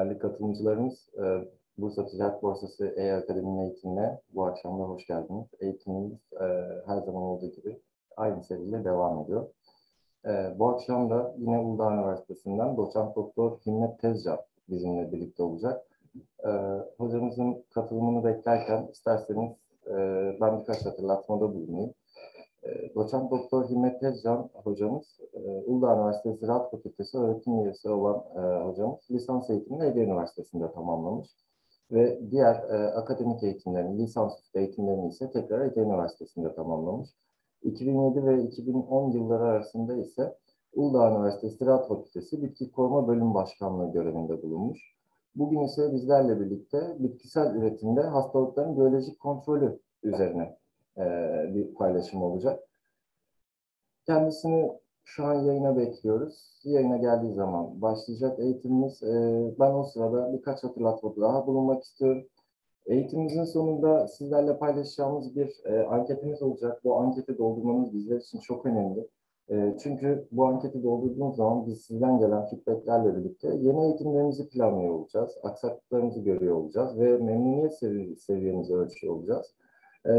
Değerli katılımcılarımız, Bursa Ticaret Borsası E-Akademi'nin eğitimine bu akşam da hoş geldiniz. Eğitimimiz her zaman olduğu gibi aynı seriyle devam ediyor. Bu akşam da yine Uludağ Üniversitesi'nden doçent doktor Himmet Tezcan bizimle birlikte olacak. Hocamızın katılımını beklerken isterseniz ben birkaç hatırlatmada bulunayım. Doçent Doktor Himmet Tezcan hocamız, Uludağ Üniversitesi Ziraat Fakültesi öğretim üyesi olan hocamız, lisans eğitimini Ege Üniversitesi'nde tamamlamış ve diğer akademik eğitimlerini, lisans eğitimlerini ise tekrar Ege Üniversitesi'nde tamamlamış. 2007 ve 2010 yılları arasında ise Uludağ Üniversitesi Ziraat Fakültesi Bitki Koruma Bölümü Başkanlığı görevinde bulunmuş. Bugün ise bizlerle birlikte bitkisel üretimde hastalıkların biyolojik kontrolü üzerine bir paylaşım olacak. Kendisini şu an yayına bekliyoruz. Yayına geldiği zaman başlayacak eğitimimiz. Ben o sırada birkaç hatırlatma daha bulunmak istiyorum. Eğitimimizin sonunda sizlerle paylaşacağımız bir anketimiz olacak. Bu anketi doldurmanız bizler için çok önemli. Çünkü bu anketi doldurduğumuz zaman biz sizden gelen feedbacklerle birlikte yeni eğitimlerimizi planlıyor olacağız. Aksaklıklarımızı görüyor olacağız ve memnuniyet seviyemizi ölçüyor olacağız.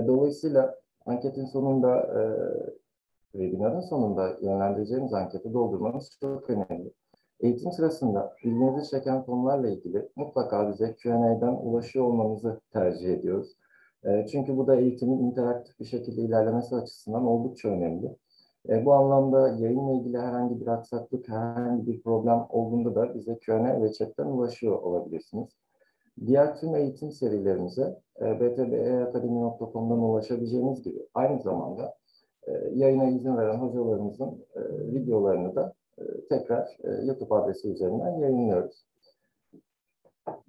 Dolayısıyla anketin sonunda, webinarın sonunda yönlendireceğimiz anketi doldurmanız çok önemli. Eğitim sırasında ilginizi çeken konularla ilgili mutlaka bize Q&A'den ulaşıyor olmanızı tercih ediyoruz. Çünkü bu da eğitimin interaktif bir şekilde ilerlemesi açısından oldukça önemli. Bu anlamda yayınla ilgili herhangi bir aksaklık, herhangi bir problem olduğunda da bize Q&A ve chat'ten ulaşıyor olabilirsiniz. Diğer tüm eğitim serilerimize btbeakademi.com'dan ulaşabileceğiniz gibi aynı zamanda yayına izin veren hocalarımızın videolarını da tekrar YouTube adresi üzerinden yayınlıyoruz.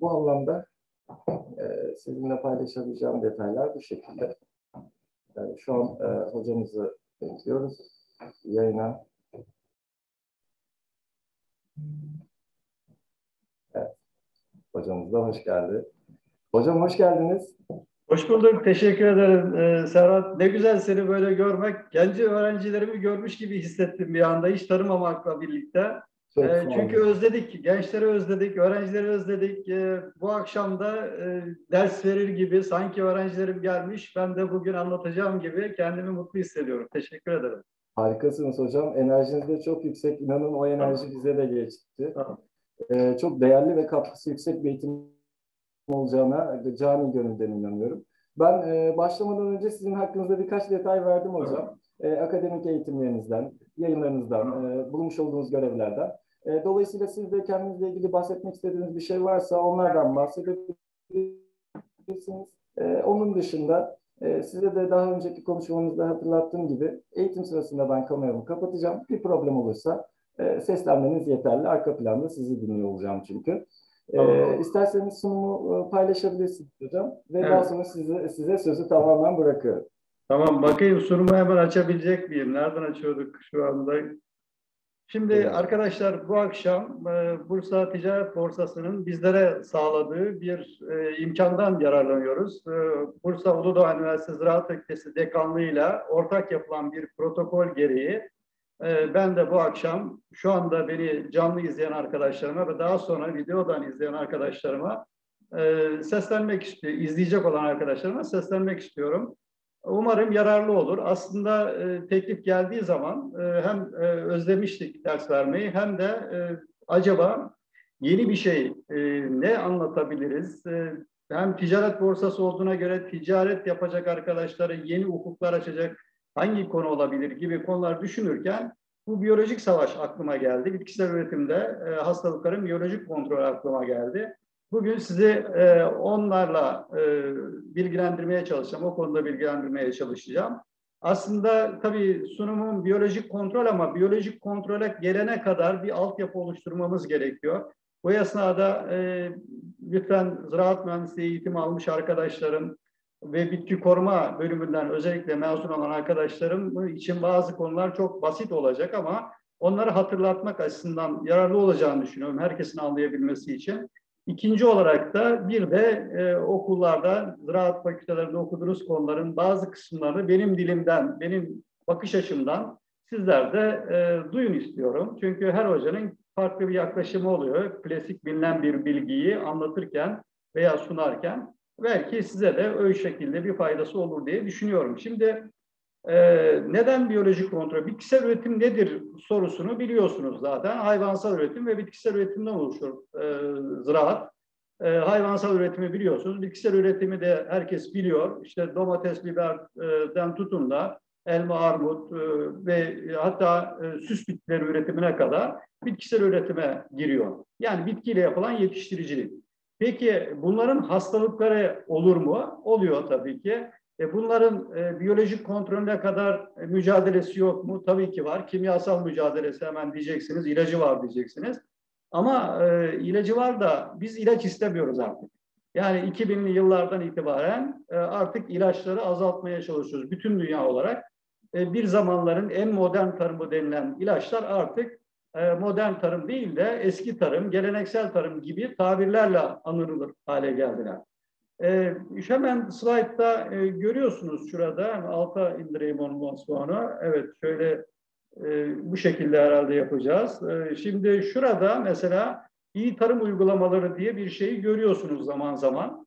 Bu anlamda sizinle paylaşabileceğim detaylar bu şekilde. Şu an hocamızı bekliyoruz yayına. Evet. Hocamız da hoş geldi. Hocam hoş geldiniz. Hoş bulduk. Teşekkür ederim Serhat. Ne güzel seni böyle görmek. Genci öğrencilerimi görmüş gibi hissettim bir anda. Hiç tanımamakla birlikte. Çünkü özledik. Gençleri özledik. Öğrencileri özledik. Bu akşam da ders verir gibi sanki öğrencilerim gelmiş. Ben de bugün anlatacağım gibi kendimi mutlu hissediyorum. Teşekkür ederim. Harikasınız hocam. Enerjiniz de çok yüksek. İnanın o enerji bize de geçti. Tamam. Çok değerli ve katkısı yüksek bir eğitim olacağına cani gönülden inanıyorum. Ben başlamadan önce sizin hakkınızda birkaç detay verdim hocam. Evet. Akademik eğitimlerinizden, yayınlarınızdan, evet, bulmuş olduğunuz görevlerden. Dolayısıyla siz de kendinizle ilgili bahsetmek istediğiniz bir şey varsa onlardan bahsedebilirsiniz. Onun dışında size de daha önceki konuşmamızda hatırlattığım gibi eğitim sırasında ben kameramı kapatacağım. Bir problem olursa seslenmeniz yeterli. Arka planda sizi dinliyor olacağım çünkü. Tamam. İsterseniz sunumu paylaşabilirsiniz hocam. Ve evet, daha sonra size sözü tamamen bırakıyorum. Tamam, bakayım sunumu hemen açabilecek miyim? Nereden açıyorduk şu anda? Şimdi evet, arkadaşlar bu akşam Bursa Ticaret Borsası'nın bizlere sağladığı bir imkandan yararlanıyoruz. Bursa Uludağ Üniversitesi Ziraat Fakültesi Dekanlığı'yla ortak yapılan bir protokol gereği ben de bu akşam şu anda beni canlı izleyen arkadaşlarıma ve daha sonra videodan izleyen arkadaşlarıma izleyecek olan arkadaşlarıma seslenmek istiyorum. Umarım yararlı olur. Aslında teklif geldiği zaman hem özlemiştik ders vermeyi hem de acaba yeni bir şey ne anlatabiliriz? Hem ticaret borsası olduğuna göre ticaret yapacak arkadaşlara yeni ufuklar açacak hangi konu olabilir gibi konular düşünürken bu biyolojik savaş aklıma geldi. Bitkisel üretimde hastalıkların biyolojik kontrolü aklıma geldi. Bugün sizi onlarla bilgilendirmeye çalışacağım. O konuda bilgilendirmeye çalışacağım. Aslında tabii sunumun biyolojik kontrol ama biyolojik kontrole gelene kadar bir altyapı oluşturmamız gerekiyor. Bu esnada lütfen ziraat mühendisliği eğitimi almış arkadaşlarım ve bitki koruma bölümünden özellikle mezun olan arkadaşlarım için bazı konular çok basit olacak ama onları hatırlatmak açısından yararlı olacağını düşünüyorum herkesin anlayabilmesi için. İkinci olarak da bir de okullarda, ziraat fakültelerinde okuduğunuz konuların bazı kısımlarını benim dilimden, benim bakış açımdan sizler de duyun istiyorum. Çünkü her hocanın farklı bir yaklaşımı oluyor. Klasik bilinen bir bilgiyi anlatırken veya sunarken belki size de öyle şekilde bir faydası olur diye düşünüyorum. Şimdi neden biyolojik kontrol? Bitkisel üretim nedir sorusunu biliyorsunuz zaten. Hayvansal üretim ve bitkisel üretimden oluşur ziraat. Hayvansal üretimi biliyorsunuz. Bitkisel üretimi de herkes biliyor. İşte domates, biberden tutun da elma, armut ve hatta süs bitkileri üretimine kadar bitkisel üretime giriyor. Yani bitkiyle yapılan yetiştiricilik. Peki bunların hastalıkları olur mu? Oluyor tabii ki. Bunların biyolojik kontrolüne kadar mücadelesi yok mu? Tabii ki var. Kimyasal mücadelesi hemen diyeceksiniz, ilacı var diyeceksiniz. Ama ilacı var da biz ilaç istemiyoruz artık. Yani 2000'li yıllardan itibaren artık ilaçları azaltmaya çalışıyoruz. Bütün dünya olarak bir zamanların en modern tarımı denilen ilaçlar artık modern tarım değil de eski tarım, geleneksel tarım gibi tabirlerle anılır hale geldiler. Hemen slaytta görüyorsunuz şurada, alta indireyim onu sonra. Evet, şöyle bu şekilde herhalde yapacağız. Şimdi şurada mesela iyi tarım uygulamaları diye bir şeyi görüyorsunuz zaman zaman.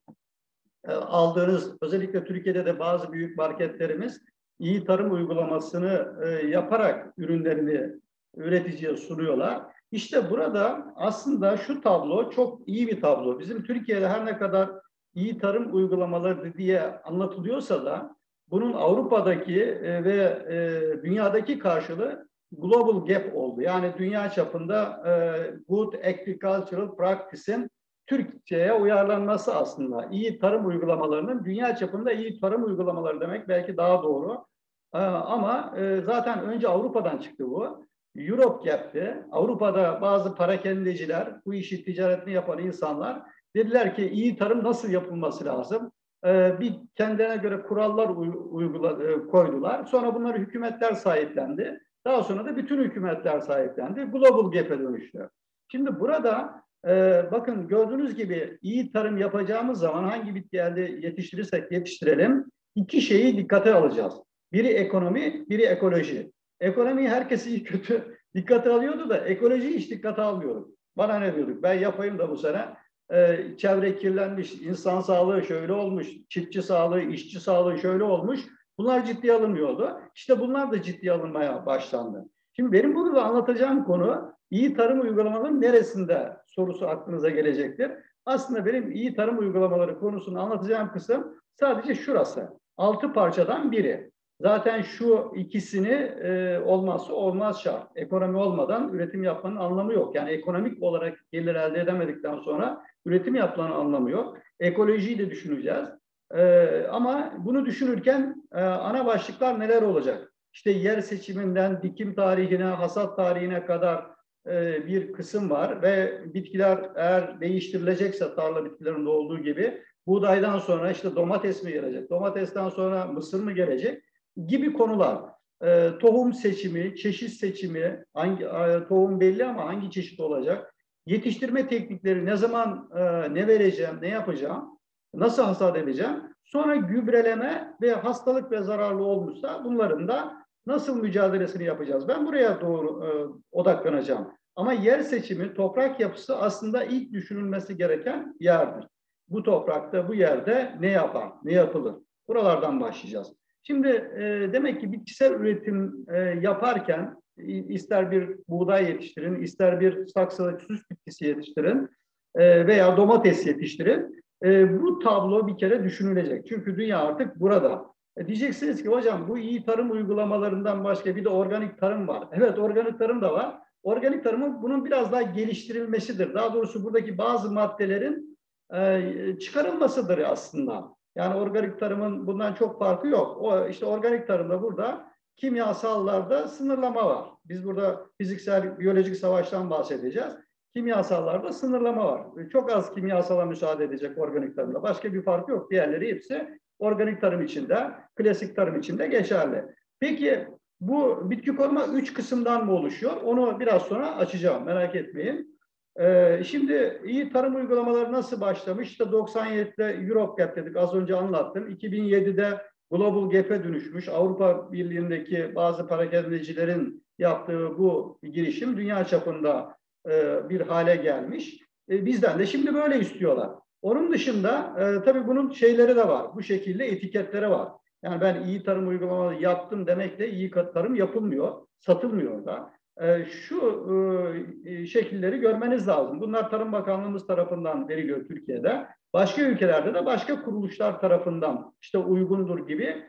Aldığınız, özellikle Türkiye'de de bazı büyük marketlerimiz iyi tarım uygulamasını yaparak ürünlerini üreticiye sunuyorlar. İşte burada aslında şu tablo çok iyi bir tablo. Bizim Türkiye'de her ne kadar iyi tarım uygulamaları diye anlatılıyorsa da bunun Avrupa'daki ve dünyadaki karşılığı global gap oldu. Yani dünya çapında good agricultural practice'in Türkçe'ye uyarlanması aslında. İyi tarım uygulamalarının dünya çapında iyi tarım uygulamaları demek belki daha doğru. Ama zaten önce Avrupa'dan çıktı bu. Europe gap'ti. Avrupa'da bazı parakendeciler, bu işi ticaretini yapan insanlar dediler ki iyi tarım nasıl yapılması lazım? Bir kendine göre kurallar koydular. Sonra bunları hükümetler sahiplendi. Daha sonra da bütün hükümetler sahiplendi. Global gap'e dönüştü. Şimdi burada bakın gördüğünüz gibi iyi tarım yapacağımız zaman hangi bitki elde yetiştirirsek yetiştirelim iki şeyi dikkate alacağız. Biri ekonomi, biri ekoloji. Ekonomiyi herkes iyi kötü dikkate alıyordu da ekolojiyi hiç dikkate almıyordu. Bana ne diyorduk? Ben yapayım da bu sene çevre kirlenmiş, insan sağlığı şöyle olmuş, çiftçi sağlığı, işçi sağlığı şöyle olmuş. Bunlar ciddiye alınmıyordu. İşte bunlar da ciddiye alınmaya başlandı. Şimdi benim burada anlatacağım konu iyi tarım uygulamaları neresinde sorusu aklınıza gelecektir. Aslında benim iyi tarım uygulamaları konusunu anlatacağım kısım sadece şurası. 6 parçadan biri. Zaten şu ikisini olmazsa olmaz şart. Ekonomi olmadan üretim yapmanın anlamı yok. Yani ekonomik olarak gelir elde edemedikten sonra üretim yapmanın anlamı yok. Ekolojiyi de düşüneceğiz. Ama bunu düşünürken ana başlıklar neler olacak? İşte yer seçiminden dikim tarihine, hasat tarihine kadar bir kısım var ve bitkiler eğer değiştirilecekse tarla bitkilerinde olduğu gibi buğdaydan sonra işte domates mi gelecek, domatesten sonra mısır mı gelecek gibi konular. Tohum seçimi, çeşit seçimi, hangi tohum belli ama hangi çeşit olacak, yetiştirme teknikleri, ne zaman ne vereceğim, ne yapacağım, nasıl hasat edeceğim? Sonra gübreleme ve hastalık ve zararlı olmuşsa bunların da nasıl mücadelesini yapacağız? Ben buraya doğru odaklanacağım. Ama yer seçimi, toprak yapısı aslında ilk düşünülmesi gereken yerdir. Bu toprakta, bu yerde ne yapar, ne yapılır? Buralardan başlayacağız. Şimdi demek ki bitkisel üretim yaparken ister bir buğday yetiştirin, ister bir saksılık süs bitkisi yetiştirin veya domates yetiştirin. Bu tablo bir kere düşünülecek. Çünkü dünya artık burada. Diyeceksiniz ki hocam bu iyi tarım uygulamalarından başka bir de organik tarım var. Evet, organik tarım da var. Organik tarımın bunun biraz daha geliştirilmesidir. Daha doğrusu buradaki bazı maddelerin çıkarılmasıdır aslında. Yani organik tarımın bundan çok farkı yok. O, işte organik tarımda burada kimyasallarda sınırlama var. Biz burada fiziksel, biyolojik savaştan bahsedeceğiz. Kimyasallarda sınırlama var. Çok az kimyasala müsaade edecek organik tarımda. Başka bir fark yok. Diğerleri hepsi organik tarım içinde, klasik tarım içinde geçerli. Peki bu bitki koruma 3 kısımdan mı oluşuyor? Onu biraz sonra açacağım. Merak etmeyin. Şimdi iyi tarım uygulamaları nasıl başlamış? İşte 97'de Europe Gap dedik. Az önce anlattım. 2007'de Global Gap'e dönüşmüş. Avrupa Birliği'ndeki bazı parakendecilerin yaptığı bu girişim dünya çapında bir hale gelmiş. Bizden de şimdi böyle istiyorlar. Onun dışında tabii bunun şeyleri de var. Bu şekilde etiketleri var. Yani ben iyi tarım uygulamaları yaptım demekle iyi tarım yapılmıyor, satılmıyor da. Şu şekilleri görmeniz lazım. Bunlar Tarım Bakanlığımız tarafından veriliyor Türkiye'de. Başka ülkelerde de başka kuruluşlar tarafından işte uygundur gibi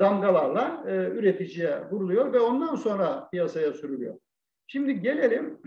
damgalarla üreticiye vuruluyor ve ondan sonra piyasaya sürülüyor. Şimdi gelelim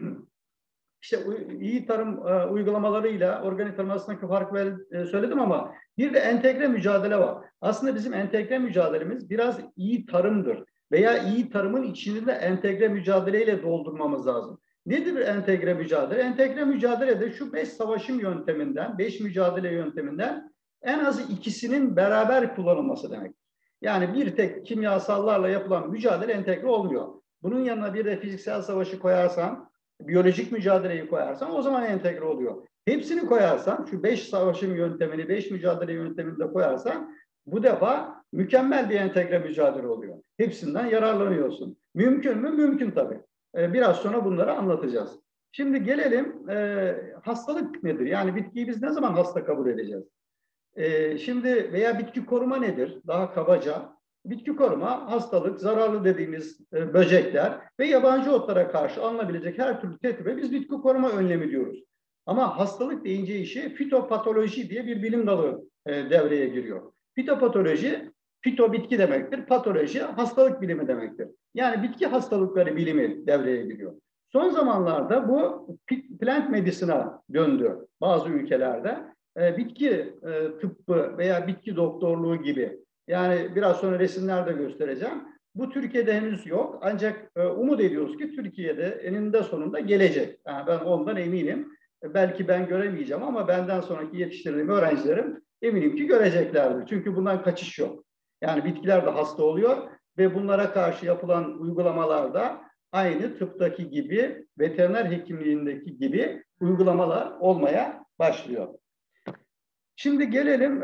işte iyi tarım uygulamalarıyla organik tarım arasındaki farkı söyledim ama bir de entegre mücadele var. Aslında bizim entegre mücadelemiz biraz iyi tarımdır veya iyi tarımın içini de entegre mücadeleyle doldurmamız lazım. Nedir entegre mücadele? Entegre mücadele de şu 5 savaşım yönteminden, 5 mücadele yönteminden en az ikisinin beraber kullanılması demek. Yani bir tek kimyasallarla yapılan mücadele entegre olmuyor. Bunun yanına bir de fiziksel savaşı koyarsan, biyolojik mücadeleyi koyarsan o zaman entegre oluyor. Hepsini koyarsan, şu 5 savaşım yöntemini, 5 mücadele yöntemini de koyarsan bu defa mükemmel bir entegre mücadele oluyor. Hepsinden yararlanıyorsun. Mümkün mü? Mümkün tabii. Biraz sonra bunları anlatacağız. Şimdi gelelim hastalık nedir? Yani bitkiyi biz ne zaman hasta kabul edeceğiz? Şimdi veya bitki koruma nedir? Daha kabaca. Bitki koruma hastalık, zararlı dediğimiz böcekler ve yabancı otlara karşı alınabilecek her türlü tedbire biz bitki koruma önlemi diyoruz. Ama hastalık deyince işi fitopatoloji diye bir bilim dalı devreye giriyor. Fitopatoloji, fito bitki demektir, patoloji hastalık bilimi demektir. Yani bitki hastalıkları bilimi devreye giriyor. Son zamanlarda bu plant medisine'a döndü bazı ülkelerde. Bitki tıbbı veya bitki doktorluğu gibi. Yani biraz sonra resimlerde göstereceğim. Bu Türkiye'de henüz yok ancak umut ediyoruz ki Türkiye'de eninde sonunda gelecek. Yani ben ondan eminim. Belki ben göremeyeceğim ama benden sonraki yetiştirdiğim öğrencilerim eminim ki göreceklerdir. Çünkü bundan kaçış yok. Yani bitkiler de hasta oluyor ve bunlara karşı yapılan uygulamalarda aynı tıptaki gibi, veteriner hekimliğindeki gibi uygulamalar olmaya başlıyor. Şimdi gelelim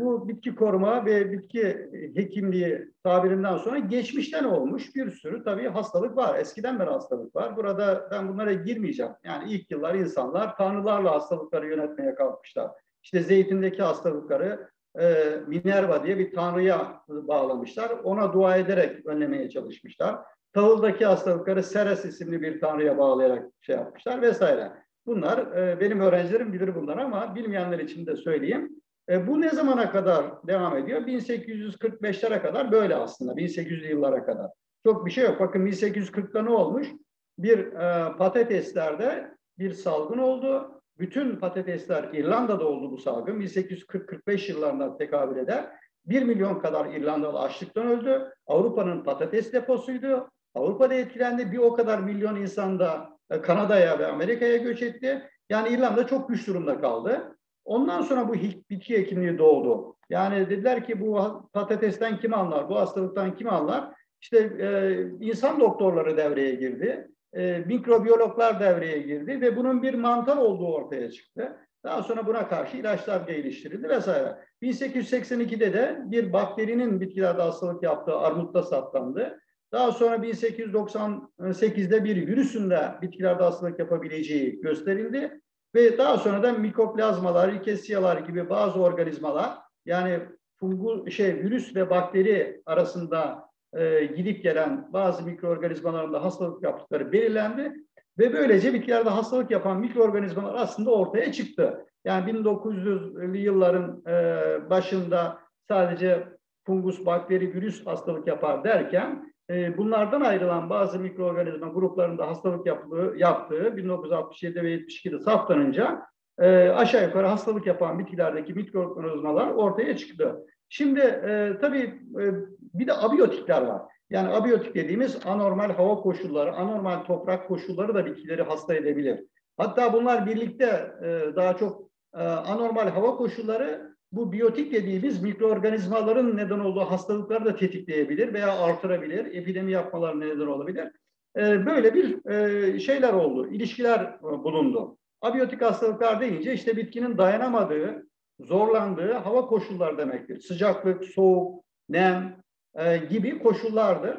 bu bitki koruma ve bitki hekimliği tabirinden sonra geçmişten olmuş bir sürü tabii hastalık var. Eskiden beri hastalık var. Burada ben bunlara girmeyeceğim. Yani ilk yıllar insanlar tanrılarla hastalıkları yönetmeye kalkmışlar. İşte zeytindeki hastalıkları Minerva diye bir tanrıya bağlamışlar. Ona dua ederek önlemeye çalışmışlar. Tahıldaki hastalıkları Seres isimli bir tanrıya bağlayarak şey yapmışlar vesaire. Bunlar benim öğrencilerim bilir bunları ama bilmeyenler için de söyleyeyim. Bu ne zamana kadar devam ediyor? 1845'lere kadar böyle aslında. 1800'lü yıllara kadar. Çok bir şey yok. Bakın 1840'da ne olmuş? Bir patateslerde bir salgın oldu. Bütün patatesler İrlanda'da oldu bu salgın. 1840-45 yıllarına tekabül eder. 1 milyon kadar İrlandalı açlıktan öldü. Avrupa'nın patates deposuydu. Avrupa'da etkilendi. Bir o kadar milyon insan da Kanada'ya ve Amerika'ya göç etti. Yani İrlanda çok güç durumda kaldı. Ondan sonra bu bitki hekimliği doğdu. Yani dediler ki bu patatesten kim anlar, bu hastalıktan kim anlar? İşte insan doktorları devreye girdi. Mikrobiyologlar devreye girdi ve bunun bir mantar olduğu ortaya çıktı. Daha sonra buna karşı ilaçlar geliştirildi vesaire. 1882'de de bir bakterinin bitkilerde hastalık yaptığı armutta saptandı. Daha sonra 1898'de bir virüsün de bitkilerde hastalık yapabileceği gösterildi. Ve daha sonra da mikoplazmalar, rikesiyalar gibi bazı organizmalar yani virüs ve bakteri arasında gidip gelen bazı mikroorganizmalarında hastalık yaptıkları belirlendi ve böylece bitkilerde hastalık yapan mikroorganizmalar aslında ortaya çıktı. Yani 1900'lü yılların başında sadece fungus, bakteri, virüs hastalık yapar derken bunlardan ayrılan bazı mikroorganizma gruplarında hastalık yaptığı 1967 ve 72'de saptanınca aşağı yukarı hastalık yapan bitkilerdeki mikroorganizmalar ortaya çıktı. Şimdi tabii bir de abiyotikler var. Yani abiyotik dediğimiz anormal hava koşulları, anormal toprak koşulları da bitkileri hasta edebilir. Hatta bunlar birlikte daha çok anormal hava koşulları bu biyotik dediğimiz mikroorganizmaların neden olduğu hastalıkları da tetikleyebilir veya artırabilir, epidemi yapmalarına neden olabilir. Böyle bir şeyler oldu, ilişkiler bulundu. Abiyotik hastalıklar deyince işte bitkinin dayanamadığı, zorlandığı hava koşulları demektir. Sıcaklık, soğuk, nem gibi koşullardır.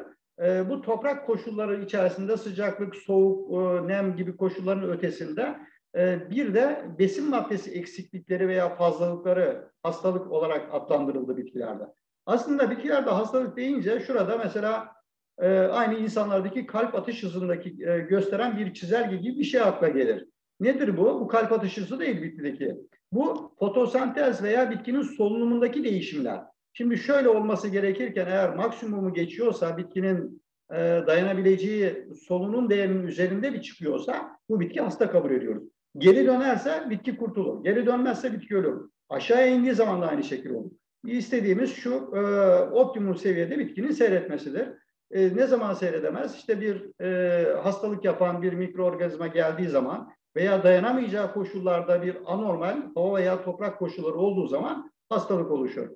Bu toprak koşulları içerisinde sıcaklık, soğuk, nem gibi koşulların ötesinde bir de besin maddesi eksiklikleri veya fazlalıkları hastalık olarak adlandırıldı bitkilerde. Aslında bitkilerde hastalık deyince şurada mesela aynı insanlardaki kalp atış hızındaki gösteren bir çizelge gibi bir şey akla gelir. Nedir bu? Bu kalp atış hızı değil bitkideki. Bu fotosentez veya bitkinin solunumundaki değişimler. Şimdi şöyle olması gerekirken eğer maksimumu geçiyorsa bitkinin dayanabileceği solunum değerinin üzerinde bir çıkıyorsa bu bitki hasta kabul ediyoruz. Geri dönerse bitki kurtulur. Geri dönmezse bitki ölür. Aşağıya indiği zaman da aynı şekilde olur. İstediğimiz şu optimum seviyede bitkinin seyretmesidir. Ne zaman seyredemez? İşte bir hastalık yapan bir mikroorganizma geldiği zaman veya dayanamayacağı koşullarda bir anormal hava veya toprak koşulları olduğu zaman hastalık oluşur.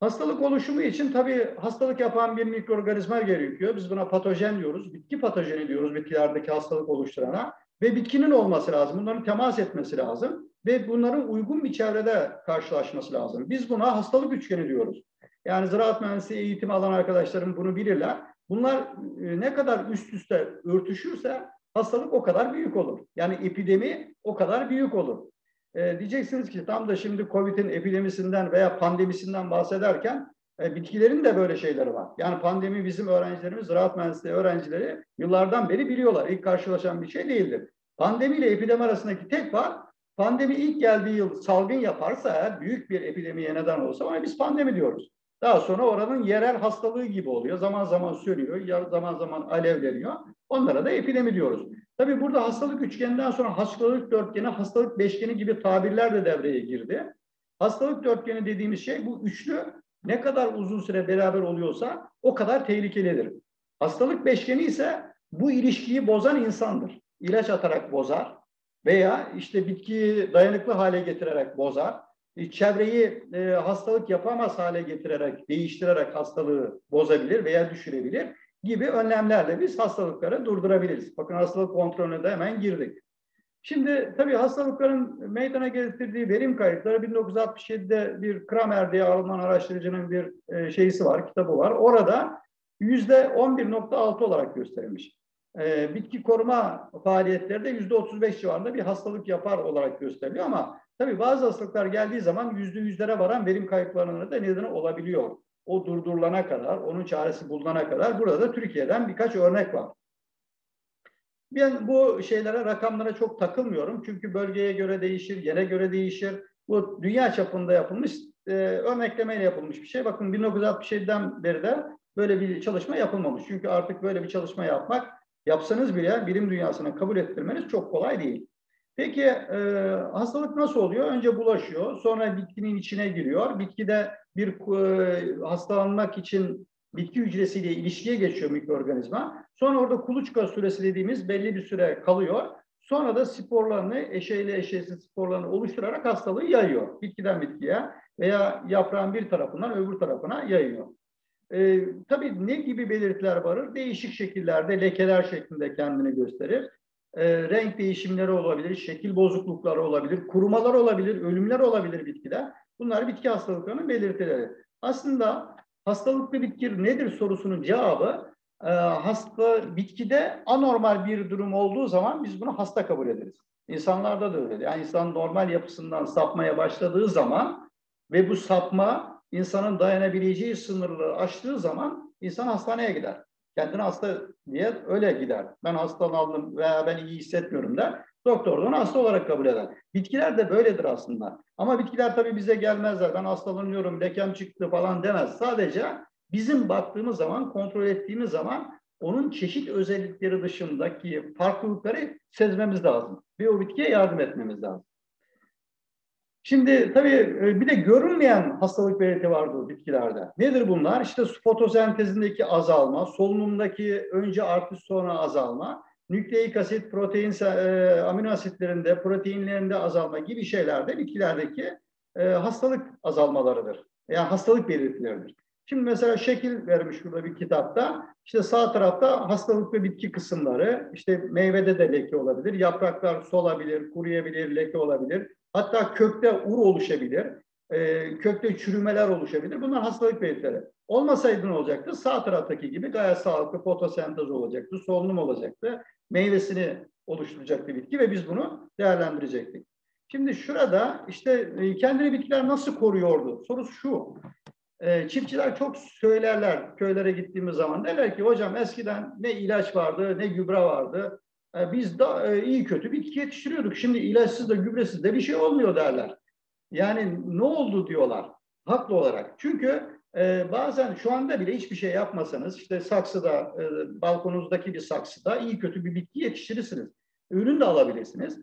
Hastalık oluşumu için tabii hastalık yapan bir mikroorganizma gerekiyor. Biz buna patojen diyoruz. Bitki patojeni diyoruz bitkilerdeki hastalık oluşturana. Ve bitkinin olması lazım. Bunların temas etmesi lazım. Ve bunların uygun bir çevrede karşılaşması lazım. Biz buna hastalık üçgeni diyoruz. Yani ziraat mühendisliği eğitimi alan arkadaşlarım bunu bilirler. Bunlar ne kadar üst üste örtüşürse hastalık o kadar büyük olur. Yani epidemi o kadar büyük olur. Diyeceksiniz ki tam da şimdi COVID'in epidemisinden veya pandemisinden bahsederken bitkilerin de böyle şeyleri var. Yani pandemi bizim öğrencilerimiz, ziraat mühendisliği öğrencileri yıllardan beri biliyorlar. İlk karşılaşan bir şey değildir. Pandemi ile epidemi arasındaki tek fark, pandemi ilk geldiği yıl salgın yaparsa eğer büyük bir epidemiye neden olsa ona biz pandemi diyoruz. Daha sonra oranın yerel hastalığı gibi oluyor. Zaman zaman sönüyor, zaman zaman alevleniyor. Onlara da epidemi diyoruz. Tabii burada hastalık üçgeninden sonra hastalık dörtgeni, hastalık beşgeni gibi tabirler de devreye girdi. Hastalık dörtgeni dediğimiz şey bu üçlü ne kadar uzun süre beraber oluyorsa o kadar tehlikelidir. Hastalık beşgeni ise bu ilişkiyi bozan insandır. İlaç atarak bozar veya işte bitkiyi dayanıklı hale getirerek bozar. Çevreyi hastalık yapamaz hale getirerek, değiştirerek hastalığı bozabilir veya düşürebilir gibi önlemlerle biz hastalıkları durdurabiliriz. Bakın hastalık kontrolüne de hemen girdik. Şimdi tabii hastalıkların meydana getirdiği verim kayıpları 1967'de bir Kramer diye Alman araştırıcının bir şeysi var, kitabı var. Orada %11.6 olarak gösterilmiş. Bitki koruma faaliyetleri de %35 civarında bir hastalık yapar olarak gösteriliyor ama tabii bazı hastalıklar geldiği zaman %100'lere varan verim kayıplarına da neden olabiliyor. O durdurulana kadar, onun çaresi bulunana kadar burada Türkiye'den birkaç örnek var. Ben bu şeylere, rakamlara çok takılmıyorum. Çünkü bölgeye göre değişir, yere göre değişir. Bu dünya çapında yapılmış, örneklemeyle yapılmış bir şey. Bakın 1967'den beri de böyle bir çalışma yapılmamış. Çünkü artık böyle bir çalışma yapmak, yapsanız bile bilim dünyasına kabul ettirmeniz çok kolay değil. Peki hastalık nasıl oluyor? Önce bulaşıyor, sonra bitkinin içine giriyor. Bitkide bir hastalanmak için bitki hücresiyle ilişkiye geçiyor mikroorganizma. Sonra orada kuluçka süresi dediğimiz belli bir süre kalıyor. Sonra da sporlarını, eşeğiyle eşeğsiz sporlarını oluşturarak hastalığı yayıyor. Bitkiden bitkiye veya yaprağın bir tarafından öbür tarafına yayıyor. Tabii ne gibi belirtiler varır? Değişik şekillerde lekeler şeklinde kendini gösterir. Renk değişimleri olabilir, şekil bozuklukları olabilir, kurumalar olabilir, ölümler olabilir bitkide. Bunlar bitki hastalıklarının belirtileri. Aslında hastalıklı bitki nedir sorusunun cevabı bitkide anormal bir durum olduğu zaman biz bunu hasta kabul ederiz. İnsanlarda da öyle. Yani insan normal yapısından sapmaya başladığı zaman ve bu sapma insanın dayanabileceği sınırları aştığı zaman insan hastaneye gider. Kendini hasta diye öyle gider. Ben hastalandım veya ben iyi hissetmiyorum der. Doktor da onu hasta olarak kabul eder. Bitkiler de böyledir aslında. Ama bitkiler tabii bize gelmezler. Ben hastalanıyorum, lekem çıktı falan demez. Sadece bizim baktığımız zaman, kontrol ettiğimiz zaman onun çeşit özellikleri dışındaki farklılıkları sezmemiz lazım. Ve o bitkiye yardım etmemiz lazım. Şimdi tabii bir de görünmeyen hastalık belirti vardır bitkilerde. Nedir bunlar? İşte fotosentezindeki azalma, solunumdaki önce artış sonra azalma, nükleik asit, protein, amino asitlerinde, proteinlerinde azalma gibi şeylerde bitkilerdeki hastalık azalmalarıdır. Yani hastalık belirtileridir. Şimdi mesela şekil vermiş burada bir kitapta. İşte sağ tarafta hastalıklı bitki kısımları, işte meyvede de leke olabilir, yapraklar solabilir, kuruyabilir, leke olabilir. Hatta kökte ur oluşabilir. kökte çürümeler oluşabilir. Bunlar hastalık belirtileri. Olmasaydı ne olacaktı? Sağ taraftaki gibi gayet sağlıklı fotosentez olacaktı, solunum olacaktı, meyvesini oluşturacaktı bitki ve biz bunu değerlendirecektik. Şimdi şurada işte kendini bitkiler nasıl koruyordu? Sorusu şu. Çiftçiler çok söylerler köylere gittiğimiz zaman. Derler ki hocam eskiden ne ilaç vardı ne gübre vardı. Biz da iyi kötü bitki yetiştiriyorduk. Şimdi ilaçsız da gübresiz de bir şey olmuyor derler. Yani ne oldu diyorlar haklı olarak. Çünkü bazen şu anda bile hiçbir şey yapmasanız işte saksıda, balkonunuzdaki bir saksıda iyi kötü bir bitki yetiştirirsiniz. Ürün de alabilirsiniz.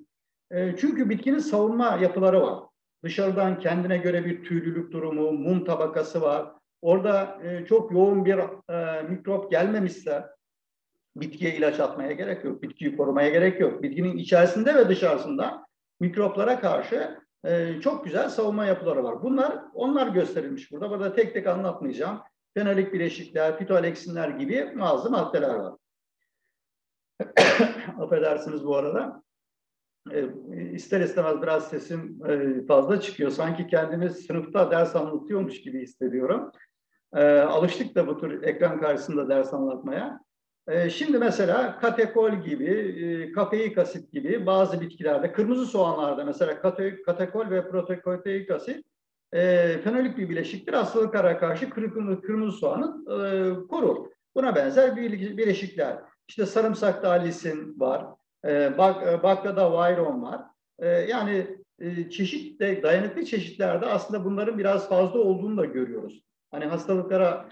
Çünkü bitkinin savunma yapıları var. Dışarıdan kendine göre bir tüylülük durumu, mum tabakası var. Orada çok yoğun bir mikrop gelmemişse bitkiye ilaç atmaya gerek yok. Bitkiyi korumaya gerek yok. Bitkinin içerisinde ve dışarısında mikroplara karşı çok güzel savunma yapıları var. Onlar gösterilmiş burada. Burada tek tek anlatmayacağım. Fenolik bileşikler, fitoaleksinler gibi bazı maddeler var. Affedersiniz bu arada. İster istemez biraz sesim fazla çıkıyor. Sanki kendimi sınıfta ders anlatıyormuş gibi hissediyorum. Alıştık da bu tür ekran karşısında ders anlatmaya. Şimdi mesela katekol gibi, kafeik asit gibi bazı bitkilerde, kırmızı soğanlarda mesela katekol ve proteokoteik asit fenolik bir bileşiktir. Hastalıklara karşı kırmızı soğanı korur. Buna benzer bileşikler. İşte sarımsakta alisin var. Baklada vayron var. Yani dayanıklı çeşitlerde aslında bunların biraz fazla olduğunu da görüyoruz. Hani hastalıklara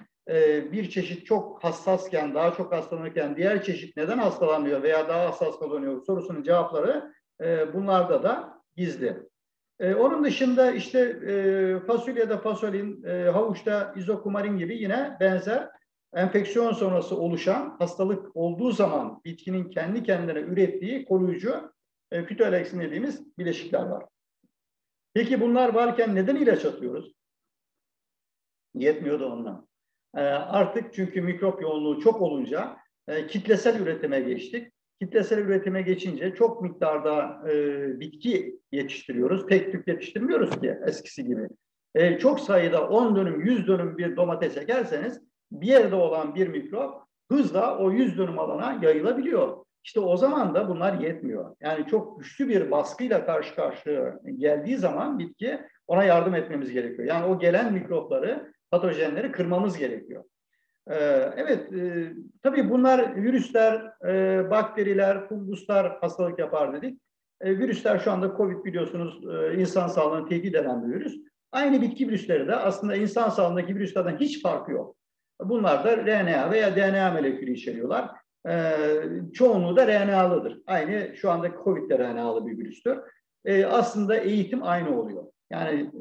bir çeşit çok hassasken, daha çok hastalanırken diğer çeşit neden hastalanmıyor veya daha hassas kalınıyor sorusunun cevapları bunlarda da gizli. Onun dışında işte fasulyede fasolin, havuçta izokumarin gibi yine benzer enfeksiyon sonrası oluşan hastalık olduğu zaman bitkinin kendi kendine ürettiği koruyucu fitoaleksin dediğimiz bileşikler var. Peki bunlar varken neden ilaç atıyoruz? Yetmiyordu ondan. Artık çünkü mikrop yoğunluğu çok olunca kitlesel üretime geçtik. Kitlesel üretime geçince çok miktarda bitki yetiştiriyoruz. Tek tük yetiştirmiyoruz ki eskisi gibi. Çok sayıda 10 dönüm, 100 dönüm bir domates ekerseniz bir yerde olan bir mikrop hızla o 100 dönüm alana yayılabiliyor. İşte o zaman da bunlar yetmiyor. Yani çok güçlü bir baskıyla karşı karşıya geldiği zaman bitki ona yardım etmemiz gerekiyor. Yani o gelen mikropları, patojenleri kırmamız gerekiyor. Evet, tabii bunlar virüsler, bakteriler, funguslar hastalık yapar dedik. Virüsler şu anda COVID biliyorsunuz insan sağlığını tehdit eden bir virüs. Aynı bitki virüsleri de aslında insan sağlığındaki virüslerden hiç farkı yok. Bunlar da RNA veya DNA molekülü içeriyorlar. Çoğunluğu da RNA'lıdır. Aynı şu andaki COVID de RNA'lı bir virüstür. Aslında eğitim aynı oluyor. Yani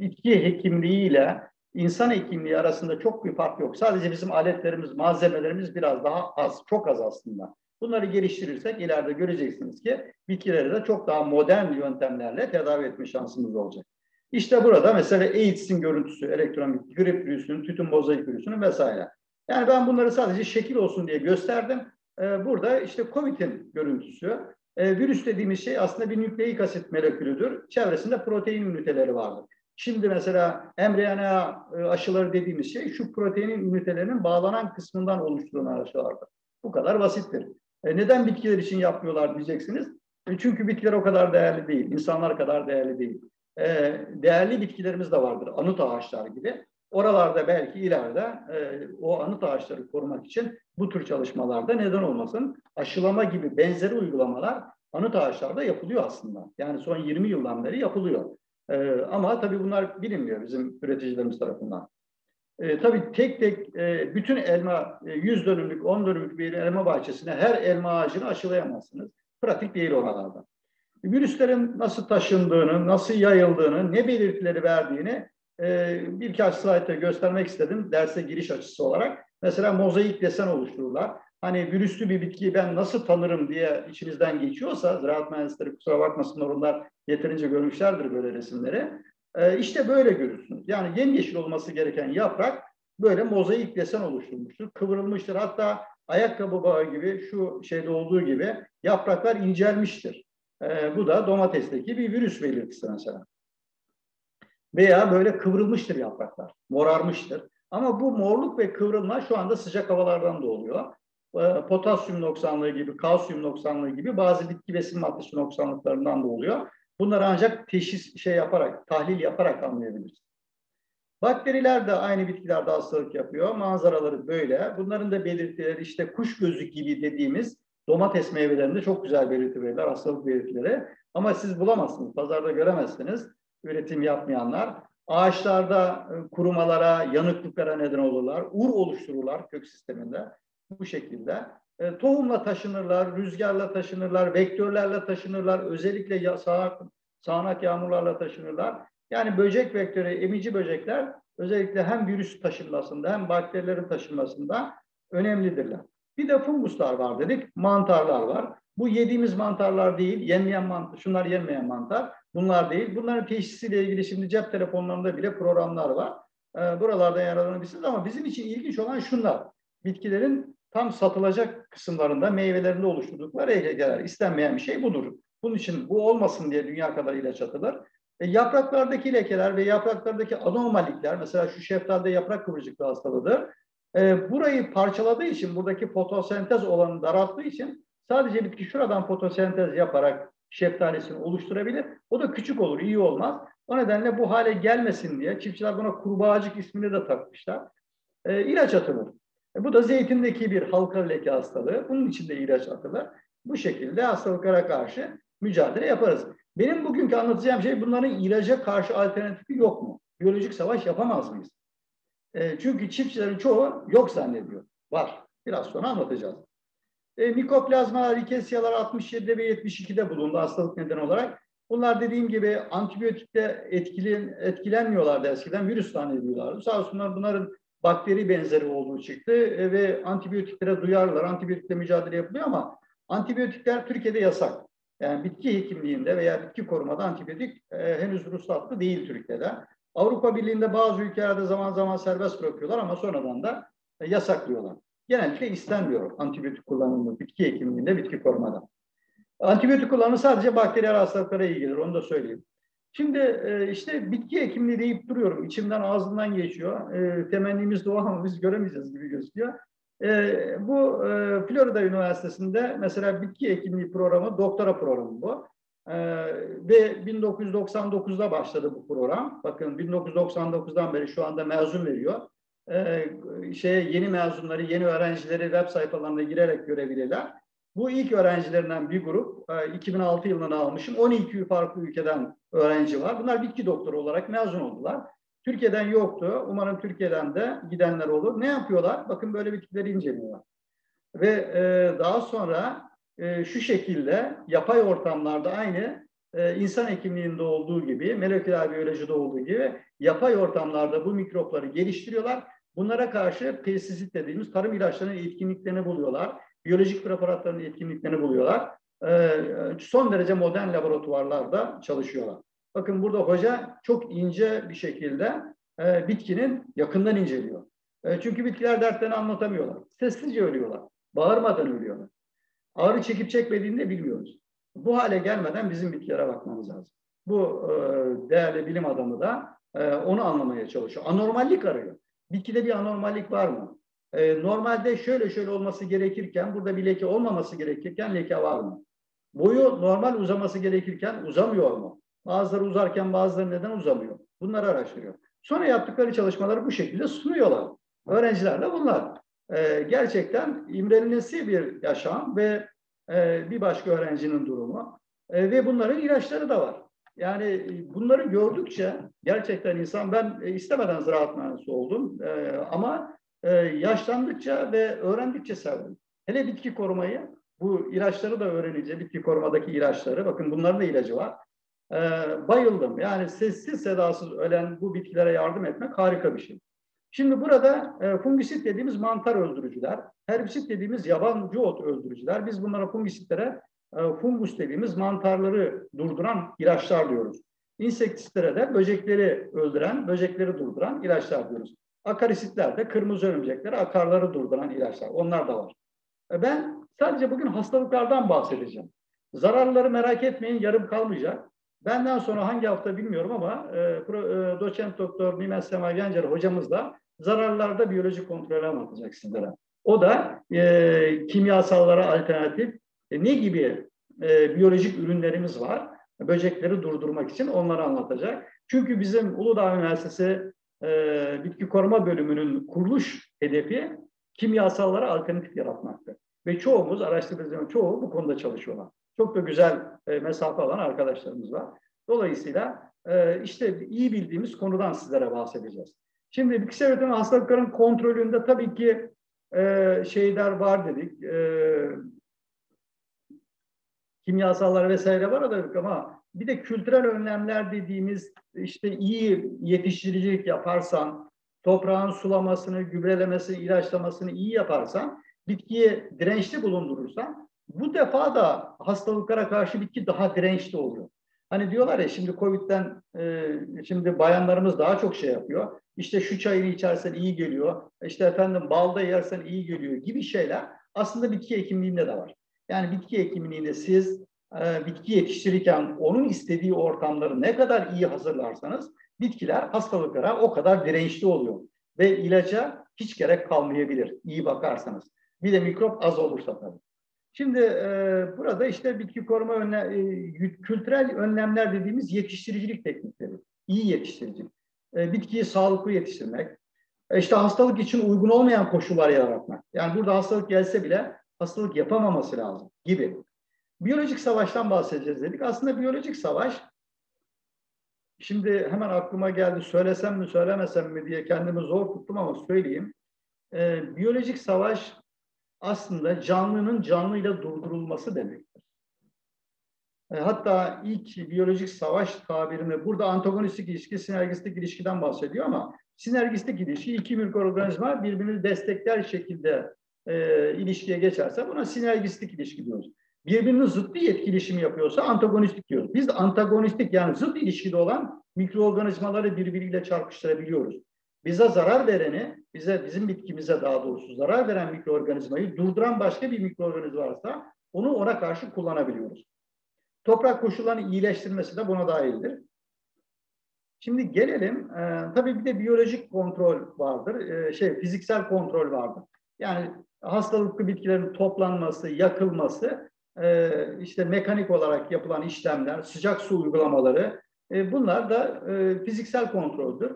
bitki hekimliğiyle insan hekimliği arasında çok bir fark yok. Sadece bizim aletlerimiz, malzemelerimiz biraz daha az, çok az aslında. Bunları geliştirirsek ileride göreceksiniz ki bitkileri de çok daha modern yöntemlerle tedavi etme şansımız olacak. İşte burada mesela AIDS'in görüntüsü, elektronik grip virüsünün, tütün mozaik virüsünün vesaire. Yani ben bunları sadece şekil olsun diye gösterdim. Burada işte COVID'in görüntüsü. Virüs dediğimiz şey aslında bir nükleik asit molekülüdür. Çevresinde protein üniteleri vardır. Şimdi mesela mRNA aşıları dediğimiz şey şu proteinin ünitelerinin bağlanan kısmından oluşturulan aşılardır. Bu kadar basittir. Neden bitkiler için yapmıyorlar diyeceksiniz. Çünkü bitkiler o kadar değerli değil. İnsanlar kadar değerli değil. Değerli bitkilerimiz de vardır. Anut ağaçlar gibi. Oralarda belki ileride o anut ağaçları korumak için bu tür çalışmalarda neden olmasın aşılama gibi benzeri uygulamalar anut ağaçlarda yapılıyor aslında. Yani son 20 yıldan beri yapılıyor. Ama tabii bunlar bilinmiyor bizim üreticilerimiz tarafından. Tabii tek tek bütün elma, 100 dönümlük, 10 dönümlük bir elma bahçesine her elma ağacını aşılayamazsınız. Pratik değil oralarda. Virüslerin nasıl taşındığını, nasıl yayıldığını, ne belirtileri verdiğini birkaç slaytta göstermek istedim derse giriş açısı olarak. Mesela mozaik desen oluştururlar. Hani virüslü bir bitkiyi ben nasıl tanırım diye içinizden geçiyorsa, ziraat mühendisleri kusura bakmasınlar onlar yeterince görmüşlerdir böyle resimleri. İşte böyle görürsünüz. Yani yemyeşil olması gereken yaprak böyle mozaik desen oluşturmuştur, kıvrılmıştır. Hatta ayakkabı bağı gibi şu şeyde olduğu gibi yapraklar incelmiştir. Bu da domatesteki bir virüs belirtisi mesela. veya böyle kıvrılmıştır yapraklar, morarmıştır. Ama bu morluk ve kıvrılma şu anda sıcak havalardan da oluyor. Potasyum noksanlığı gibi, kalsiyum noksanlığı gibi bazı bitki besin maddesi noksanlıklarından da oluyor. Bunları ancak teşhis yaparak, tahlil yaparak anlayabiliriz. Bakteriler de aynı bitkilerde hastalık yapıyor. Manzaraları böyle. Bunların da belirtileri işte kuş gözü gibi dediğimiz domates meyvelerinde çok güzel belirti verirler, hastalık belirtileri. Ama siz bulamazsınız, pazarda göremezsiniz üretim yapmayanlar. Ağaçlarda kurumalara, yanıklıklara neden olurlar. Ur oluştururlar kök sisteminde bu şekilde. Tohumla taşınırlar, rüzgarla taşınırlar, vektörlerle taşınırlar. Özellikle sağanak yağmurlarla taşınırlar. Yani böcek vektörü, emici böcekler özellikle hem virüs taşınmasında hem bakterilerin taşınmasında önemlidirler. Bir de funguslar var dedik, mantarlar var. Bu yediğimiz mantarlar değil, yenmeyen mantar, şunlar yenmeyen mantar, bunlar değil. Bunların teşhisiyle ilgili şimdi cep telefonlarında bile programlar var. Buralardan yararlanabilirsiniz ama bizim için ilginç olan şunlar. Bitkilerin tam satılacak kısımlarında, meyvelerinde oluşturdukları EG'ler. İstenmeyen bir şey budur. Bunun için bu olmasın diye dünya kadar ilaç atılır. Yapraklardaki lekeler ve yapraklardaki anormallikler, mesela şu şeftalde yaprak kıvırcıklığı hastalığıdır. Burayı parçaladığı için, buradaki fotosentez olanı daralttığı için sadece bitki şuradan fotosentez yaparak şeftalesini oluşturabilir. O da küçük olur, iyi olmaz. O nedenle bu hale gelmesin diye çiftçiler buna kurbağacık ismini de takmışlar. İlaç atılır. Bu da zeytindeki bir halka leke hastalığı. Bunun için de ilaç atılır. Bu şekilde hastalıklara karşı mücadele yaparız. Benim bugünkü anlatacağım şey bunların ilaca karşı alternatifi yok mu? Biyolojik savaş yapamaz mıyız? Çünkü çiftçilerin çoğu yok zannediyor. Var. Biraz sonra anlatacağız. Mikoplazmalar, rikesyalar 67'de ve 72'de bulundu hastalık nedeni olarak. Bunlar dediğim gibi antibiyotikte etkilenmiyorlardı eskiden. Virüs zannediyorlardı. Sağ olsunlar bunların bakteri benzeri olduğu çıktı ve antibiyotiklere duyarlılar. Antibiyotikle mücadele yapılıyor ama antibiyotikler Türkiye'de yasak. Yani bitki hekimliğinde veya bitki korumada antibiyotik henüz ruhsatlı değil Türkiye'de. Avrupa Birliği'nde bazı ülkelerde zaman zaman serbest bırakıyorlar ama sonradan da yasaklıyorlar. Genellikle istenmiyor antibiyotik kullanımı bitki hekimliğinde, bitki korumada. Antibiyotik kullanımı sadece bakteriyel hastalıklara iyi gelir, onu da söyleyeyim. Şimdi işte bitki hekimliği deyip duruyorum, içimden ağzımdan geçiyor. Temennimiz dua ama biz göremeyeceğiz gibi gözüküyor. Bu Florida Üniversitesi'nde mesela bitki hekimliği programı, doktora programı bu. Ve 1999'da başladı bu program. Bakın 1999'dan beri şu anda mezun veriyor. Yeni mezunları, yeni öğrencileri web sayfalarına girerek görebilirler. Bu ilk öğrencilerinden bir grup. 2006 yılında almışım. 12 farklı ülkeden öğrenci var. Bunlar bitki doktoru olarak mezun oldular. Türkiye'den yoktu. Umarım Türkiye'den de gidenler olur. Ne yapıyorlar? Bakın böyle bitkileri inceliyorlar. Ve daha sonra şu şekilde yapay ortamlarda aynı insan hekimliğinde olduğu gibi, moleküler biyolojide olduğu gibi yapay ortamlarda bu mikropları geliştiriyorlar. Bunlara karşı pestisit dediğimiz tarım ilaçlarının etkinliklerini buluyorlar. Biyolojik preparatların etkinliklerini buluyorlar. Son derece modern laboratuvarlarda çalışıyorlar. Bakın burada hoca çok ince bir şekilde bitkinin yakından inceliyor. Çünkü bitkiler dertlerini anlatamıyorlar. Sessizce ölüyorlar. Bağırmadan ölüyorlar. Ağrı çekip çekmediğini de bilmiyoruz. Bu hale gelmeden bizim bitkilere bakmamız lazım. Bu değerli bilim adamı da onu anlamaya çalışıyor. Anormallik arıyor. Bitkide bir anormallik var mı? Normalde şöyle olması gerekirken, burada bir leke olmaması gerekirken leke var mı? Boyu normal uzaması gerekirken uzamıyor mu? Bazıları uzarken bazıları neden uzamıyor? Bunları araştırıyor. Sonra yaptıkları çalışmaları bu şekilde sunuyorlar. Öğrencilerle bunlar. Gerçekten imrenilesi bir yaşam ve bir başka öğrencinin durumu. Ve bunların ilaçları da var. Yani bunları gördükçe gerçekten insan, ben istemeden ziraat mühendisi oldum ama yaşlandıkça ve öğrendikçe sevdim. Hele bitki korumayı, bu ilaçları da öğrenince, bitki korumadaki ilaçları, bakın bunların da ilacı var. Bayıldım. Yani sessiz sedasız ölen bu bitkilere yardım etmek harika bir şey. Şimdi burada fungisit dediğimiz mantar öldürücüler, herbisit dediğimiz yabancı ot öldürücüler. Biz bunlara fungisitlere fungus dediğimiz mantarları durduran ilaçlar diyoruz. İnsektisitlere de böcekleri öldüren, böcekleri durduran ilaçlar diyoruz. Akarisitler de kırmızı örümceklere akarları durduran ilaçlar. Onlar da var. Ben sadece bugün hastalıklardan bahsedeceğim. Zararları merak etmeyin, yarım kalmayacak. Benden sonra hangi hafta bilmiyorum ama doçent doktor Mimel Sema Gencer hocamız da zararlarda biyolojik kontrolü anlatacak sizlere. O da kimyasallara alternatif ne gibi biyolojik ürünlerimiz var böcekleri durdurmak için onları anlatacak. Çünkü bizim Uludağ Üniversitesi Bitki Koruma Bölümünün kuruluş hedefi kimyasallara alternatif yaratmaktır. Ve çoğumuz, araştırmacıların çoğu bu konuda çalışıyorlar. Çok da güzel mesafe alan arkadaşlarımız var. Dolayısıyla işte iyi bildiğimiz konudan sizlere bahsedeceğiz. Şimdi bitkisel üretim hastalıkların kontrolünde tabii ki şeyler var dedik. Kimyasallar vesaire var dedik ama bir de kültürel önlemler dediğimiz işte iyi yetiştiricilik yaparsan, toprağın sulamasını, gübrelemesini, ilaçlamasını iyi yaparsan, bitkiyi dirençli bulundurursan bu defa da hastalıklara karşı bitki daha dirençli oluyor. Hani diyorlar ya şimdi COVID'den şimdi bayanlarımız daha çok şey yapıyor. İşte şu çayını içersen iyi geliyor. İşte efendim balda yersen iyi geliyor gibi şeyler aslında bitki hekimliğinde de var. Yani bitki hekimliğinde siz bitki yetiştirirken onun istediği ortamları ne kadar iyi hazırlarsanız bitkiler hastalıklara o kadar dirençli oluyor. Ve ilaca hiç gerek kalmayabilir iyi bakarsanız. Bir de mikrop az olursa tabii. Şimdi burada işte bitki koruma kültürel önlemler dediğimiz yetiştiricilik teknikleri. İyi yetiştiricilik. Bitkiyi sağlıklı yetiştirmek. İşte hastalık için uygun olmayan koşullar yaratmak. Yani burada hastalık gelse bile hastalık yapamaması lazım gibi. Biyolojik savaştan bahsedeceğiz dedik. Aslında biyolojik savaş, şimdi hemen aklıma geldi söylesem mi söylemesem mi diye kendimi zor tuttum ama söyleyeyim. Biyolojik savaş aslında canlının canlıyla durdurulması demektir. Hatta ilk biyolojik savaş tabirini, burada antagonistik ilişki, sinergistik ilişkiden bahsediyor ama sinergistik ilişki iki mikroorganizma birbirini destekler şekilde ilişkiye geçerse buna sinergistik ilişki diyoruz. Birbirinin zıt bir etkileşimi yapıyorsa antagonistik diyoruz. Biz antagonistik yani zıt ilişkide olan mikroorganizmaları birbiriyle çarpıştırabiliyoruz. Bize zarar vereni, bizim bitkimize daha doğrusu zarar veren mikroorganizmayı durduran başka bir mikroorganizma varsa onu ona karşı kullanabiliyoruz. Toprak koşullarını iyileştirmesi de buna dahildir. Şimdi gelelim, tabii bir de biyolojik kontrol vardır, fiziksel kontrol vardır. Yani hastalıklı bitkilerin toplanması, yakılması, işte mekanik olarak yapılan işlemler, sıcak su uygulamaları bunlar da fiziksel kontroldür.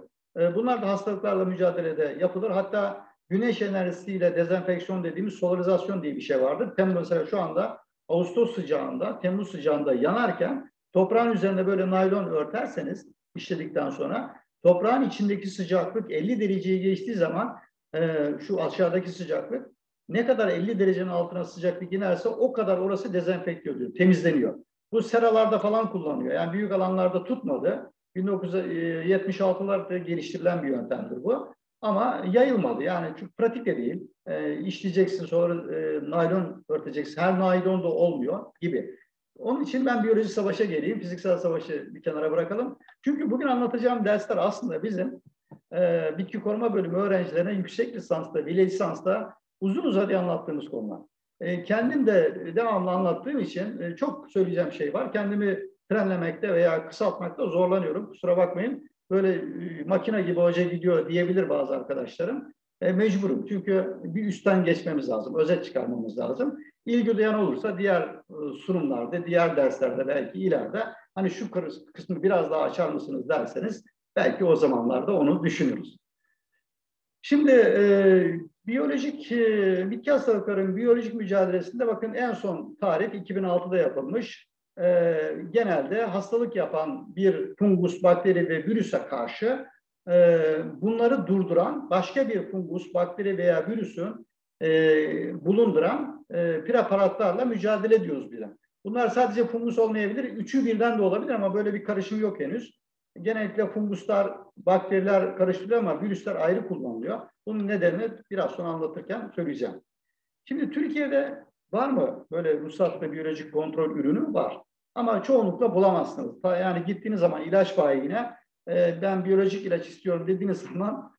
Bunlar da hastalıklarla mücadelede yapılır. Hatta güneş enerjisiyle dezenfeksiyon dediğimiz solarizasyon diye bir şey vardır. Mesela şu anda Ağustos sıcağında, Temmuz sıcağında yanarken toprağın üzerinde böyle naylon örterseniz işledikten sonra toprağın içindeki sıcaklık 50 dereceyi geçtiği zaman şu aşağıdaki sıcaklık ne kadar 50 derecenin altına sıcaklık inerse o kadar orası dezenfekte oluyor, temizleniyor. Bu seralarda falan kullanılıyor. Yani büyük alanlarda tutmadı. 1976'larda geliştirilen bir yöntemdir bu. Ama yayılmadı. Yani çok pratik de değil. İşleyeceksin sonra naylon örteceksin. Her naylon da olmuyor gibi. Onun için ben biyoloji savaşa geleyim. Fiziksel savaşı bir kenara bırakalım. Çünkü bugün anlatacağım dersler aslında bizim bitki koruma bölümü öğrencilerine yüksek lisansta, bile lisansta uzun uzadıya anlattığımız konular. Kendim de devamlı anlattığım için çok söyleyeceğim şey var. Kendimi trenlemekte veya kısaltmakta zorlanıyorum. Kusura bakmayın. Böyle makine gibi hoca gidiyor diyebilir bazı arkadaşlarım. Mecburum. Çünkü bir üstten geçmemiz lazım. Özet çıkarmamız lazım. İlgi duyan olursa diğer sunumlarda, diğer derslerde belki ileride hani şu kısmı biraz daha açar mısınız derseniz belki o zamanlarda onu düşünürüz. Şimdi bitki hastalıklarının biyolojik mücadelesinde bakın en son tarih 2006'da yapılmış. Genelde hastalık yapan bir fungus, bakteri ve virüse karşı bunları durduran başka bir fungus, bakteri veya virüsün bulunduran preparatlarla mücadele ediyoruz bile. Bunlar sadece fungus olmayabilir, üçü birden de olabilir ama böyle bir karışım yok henüz. Genellikle funguslar, bakteriler karıştırılıyor ama virüsler ayrı kullanılıyor. Bunun nedenini biraz sonra anlatırken söyleyeceğim. Şimdi Türkiye'de var mı böyle ruhsatlı biyolojik kontrol ürünü? Var. Ama çoğunlukla bulamazsınız. Yani gittiğiniz zaman ilaç bayine ben biyolojik ilaç istiyorum dediğiniz zaman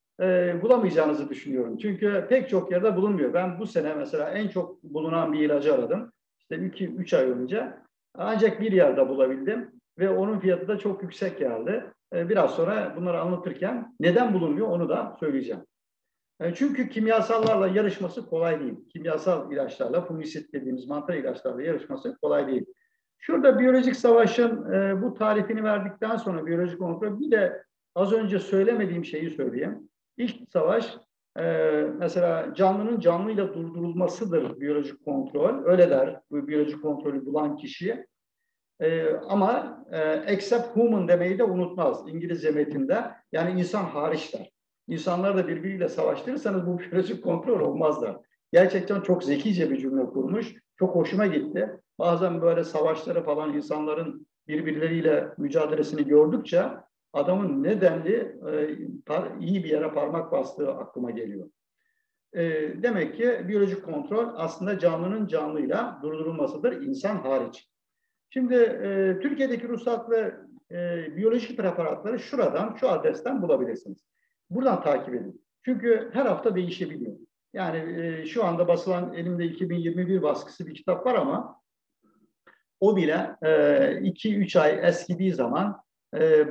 bulamayacağınızı düşünüyorum. Çünkü pek çok yerde bulunmuyor. Ben bu sene mesela en çok bulunan bir ilacı aradım. İşte 2-3 ay önce. Ancak bir yerde bulabildim. ve onun fiyatı da çok yüksek geldi. Biraz sonra bunları anlatırken neden bulunmuyor onu da söyleyeceğim. Çünkü kimyasallarla yarışması kolay değil. Kimyasal ilaçlarla, fungisit dediğimiz mantar ilaçlarla yarışması kolay değil. Şurada biyolojik savaşın bu tarifini verdikten sonra biyolojik kontrol, bir de az önce söylemediğim şeyi söyleyeyim. İlk savaş mesela canlının canlıyla durdurulmasıdır biyolojik kontrol. Öyle der bu biyolojik kontrolü bulan kişi. Ama except human demeyi de unutmaz İngilizce metinde. Yani insan hariç der. İnsanlar da birbiriyle savaştırırsanız bu biyolojik kontrol olmazlar. Gerçekten çok zekice bir cümle kurmuş. Çok hoşuma gitti. Bazen böyle savaşları falan insanların birbirleriyle mücadelesini gördükçe adamın ne denli iyi bir yere parmak bastığı aklıma geliyor. Demek ki biyolojik kontrol aslında canlının canlıyla durdurulmasıdır, insan hariç. Şimdi Türkiye'deki ruhsat ve biyolojik preparatları şuradan, şu adresten bulabilirsiniz. Buradan takip edin. Çünkü her hafta değişebiliyor. Yani şu anda basılan elimde 2021 baskısı bir kitap var ama o bile 2-3 ay eskidiği zaman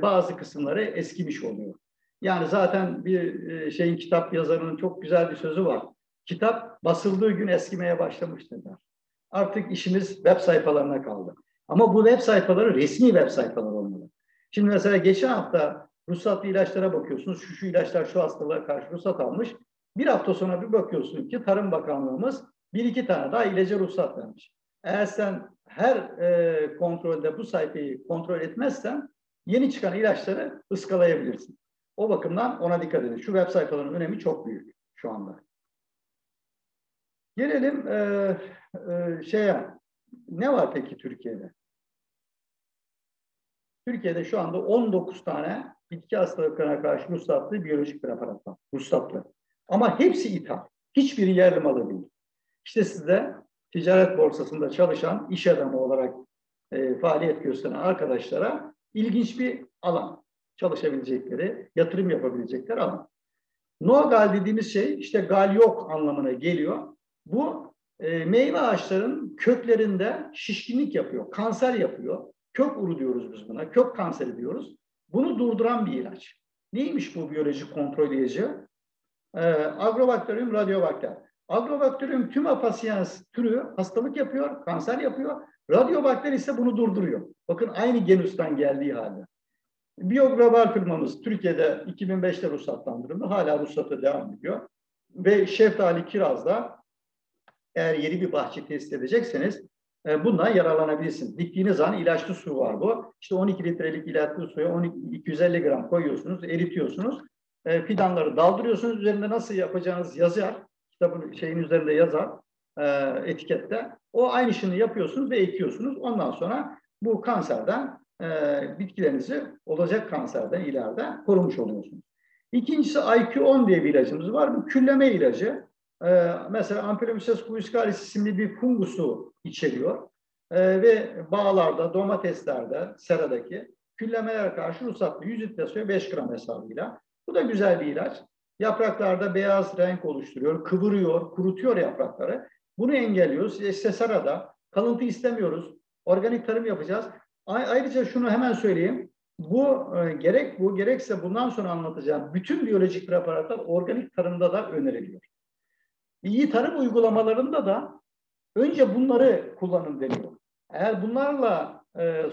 bazı kısımları eskimiş oluyor. Yani zaten bir şeyin, kitap yazarının çok güzel bir sözü var. Kitap basıldığı gün eskimeye başlamıştır der. Artık işimiz web sayfalarına kaldı. Ama bu web sayfaları resmi web sayfalar olmalı. Şimdi mesela geçen hafta ruhsatlı ilaçlara bakıyorsunuz. Şu ilaçlar şu hastalara karşı ruhsat almış. Bir hafta sonra bir bakıyorsun ki Tarım Bakanlığımız bir iki tane daha ilaca ruhsat vermiş. Eğer sen her kontrolde bu sayfayı kontrol etmezsen yeni çıkan ilaçları ıskalayabilirsin. O bakımdan ona dikkat edin. Şu web sayfalarının önemi çok büyük şu anda. Gelelim şeye. Ne var peki Türkiye'de? Türkiye'de şu anda 19 tane bitki hastalıklarına karşı ruhsatlı biyolojik preparatlar. Ruhsatlı. Ama hepsi ithal. Hiçbiri yerli malı değil. İşte size ticaret borsasında çalışan iş adamı olarak faaliyet gösteren arkadaşlara ilginç bir alan. Çalışabilecekleri, yatırım yapabilecekleri alan. No-gal dediğimiz şey işte gal yok anlamına geliyor. Bu meyve ağaçlarının köklerinde şişkinlik yapıyor, kanser yapıyor. Kök uru diyoruz biz buna, kök kanseri diyoruz. Bunu durduran bir ilaç. Neymiş bu biyolojik kontrol ilacı? Agrobacterium radiobacter. Agrobacterium tumefaciens türü hastalık yapıyor, kanser yapıyor. Radyobakter ise bunu durduruyor. Bakın aynı genüsten geldiği halde. Biyograbar firmamız Türkiye'de 2005'te ruhsatlandırıldı. Hala ruhsata devam ediyor. Ve şeftali, kirazda eğer yeni bir bahçe tesis edecekseniz bundan yararlanabilirsiniz. Diktiğiniz an ilaçlı su var bu. İşte 12 litrelik ilaçlı suya 250 gram koyuyorsunuz, eritiyorsunuz. Fidanları daldırıyorsunuz. Üzerinde nasıl yapacağınız yazar. Kitabın şeyin üzerinde yazar etikette. O aynı şeyi yapıyorsunuz ve ekiyorsunuz. Ondan sonra bu kanserden bitkilerinizi olacak kanserden ileride korumuş oluyorsunuz. İkincisi IQ10 diye bir ilacımız var. Bu külleme ilacı. Mesela Ampelomyces quisqualis isimli bir fungusu içeriyor ve bağlarda, domateslerde, seradaki küllemelere karşı ruhsatlı 100 litre suya 5 gram hesabıyla. Bu da güzel bir ilaç. Yapraklarda beyaz renk oluşturuyor, kıvırıyor, kurutuyor yaprakları. Bunu engelliyoruz. İşte serada kalıntı istemiyoruz. Organik tarım yapacağız. Ayrıca şunu hemen söyleyeyim. Bu gerek bu gerekse bundan sonra anlatacağım bütün biyolojik preparatlar organik tarımda da öneriliyor. İyi tarım uygulamalarında da önce bunları kullanın deniyor. Eğer bunlarla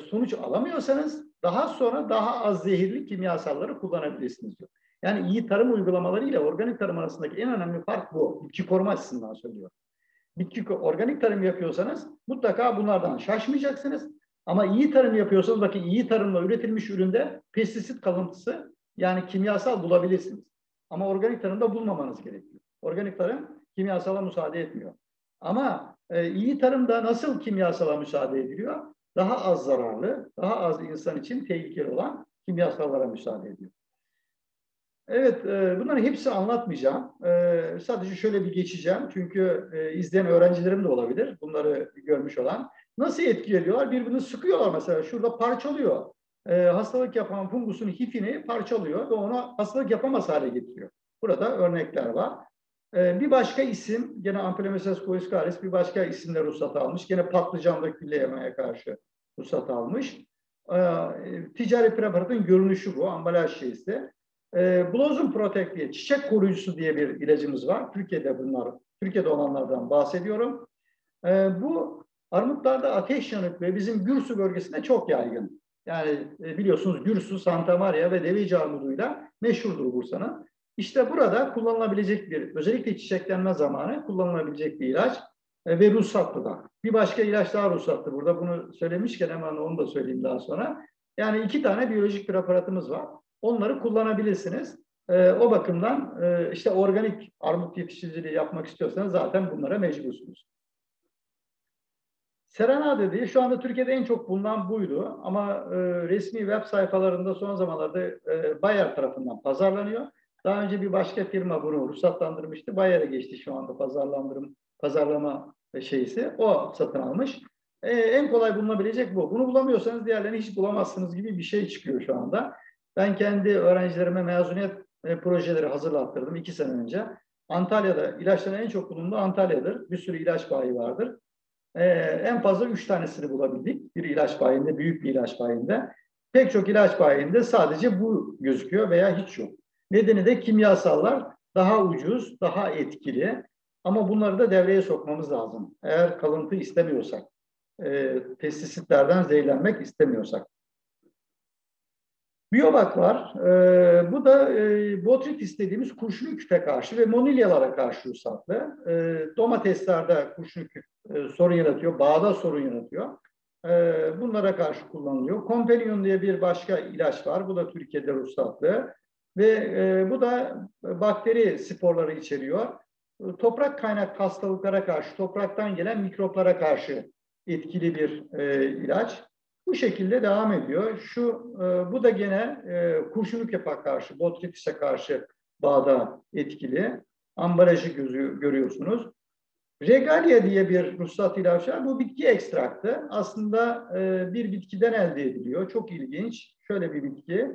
sonuç alamıyorsanız daha sonra daha az zehirli kimyasalları kullanabilirsiniz diyor. Yani iyi tarım uygulamaları ile organik tarım arasındaki en önemli fark bu. Bitki koruma açısından söylüyor. Organik tarım yapıyorsanız mutlaka bunlardan şaşmayacaksınız. Ama iyi tarım yapıyorsanız bakın iyi tarımla üretilmiş üründe pestisit kalıntısı yani kimyasal bulabilirsiniz. Ama organik tarımda bulmamanız gerekiyor. Organik tarım kimyasala müsaade etmiyor. Ama iyi tarımda nasıl kimyasala müsaade ediliyor? Daha az zararlı, daha az insan için tehlikeli olan kimyasallara müsaade ediyor. Evet, bunların hepsi anlatmayacağım. Sadece şöyle bir geçeceğim. Çünkü izleyen öğrencilerim de olabilir. Bunları görmüş olan. Nasıl etki ediyorlar? Birbirini sıkıyorlar mesela. Şurada parçalıyor. Hastalık yapan fungusun hifini parçalıyor ve ona hastalık yapamaz hale getiriyor. Burada örnekler var. Bir başka isim, gene Ampelomyces quisqualis bir başka isimle ruhsat almış. Gene patlıcanda külleyemeye karşı ruhsat almış. Ticari preparatın görünüşü bu, ambalaj şeysi. Blossom Protect diye çiçek koruyucusu diye bir ilacımız var. Türkiye'de olanlardan bahsediyorum. Bu armutlarda ateş yanıklığı bizim Gürsu bölgesinde çok yaygın. Yani biliyorsunuz Gürsu, Santa Maria ve Deveci armuduyla meşhurdur Bursa'nın. İşte burada kullanılabilecek bir, özellikle çiçeklenme zamanı kullanılabilecek bir ilaç ve ruhsatlı da. Bir başka ilaç daha ruhsatlı burada. Bunu söylemişken hemen onu da söyleyeyim daha sonra. Yani 2 tane biyolojik preparatımız var. Onları kullanabilirsiniz. O bakımdan işte organik armut yetiştiriciliği yapmak istiyorsanız zaten bunlara mecbursunuz. Serenade diye şu anda Türkiye'de en çok bulunan buydu. Ama resmi web sayfalarında son zamanlarda Bayer tarafından pazarlanıyor. Daha önce bir başka firma bunu ruhsatlandırmıştı. Bayer'e geçti şu anda pazarlama şeysi. O satın almış. En kolay bulunabilecek bu. Bunu bulamıyorsanız diğerlerini hiç bulamazsınız gibi bir şey çıkıyor şu anda. Ben kendi öğrencilerime mezuniyet projeleri hazırlattırdım 2 sene önce. Antalya'da ilaçların en çok bulunduğu Antalya'dır. Bir sürü ilaç bayi vardır. En fazla 3 tanesini bulabildik. Bir ilaç bayinde, büyük bir ilaç bayinde. Pek çok ilaç bayinde sadece bu gözüküyor veya hiç yok. Nedeni de kimyasallar daha ucuz, daha etkili. Ama bunları da devreye sokmamız lazım. Eğer kalıntı istemiyorsak, pestisitlerden zehirlenmek istemiyorsak. Biyobak var. Bu da Botrytis dediğimiz kurşunlu küfe karşı ve monilyalara karşı ruhsatlı. Domateslerde kurşunlu küf sorun yaratıyor, bağda sorun yaratıyor. Bunlara karşı kullanılıyor. Companion diye bir başka ilaç var. Bu da Türkiye'de ruhsatlı. Ve bu da bakteri sporları içeriyor. Toprak kaynak hastalıklara karşı, topraktan gelen mikroplara karşı etkili bir ilaç. Bu şekilde devam ediyor. Bu da gene kurşunlu kepa karşı, Botrytis'e karşı bağda etkili. Ambalajı görüyorsunuz. Regalia diye bir ruhsat ilacı var. Bu bitki ekstraktı. Aslında bir bitkiden elde ediliyor. Çok ilginç. Şöyle bir bitki.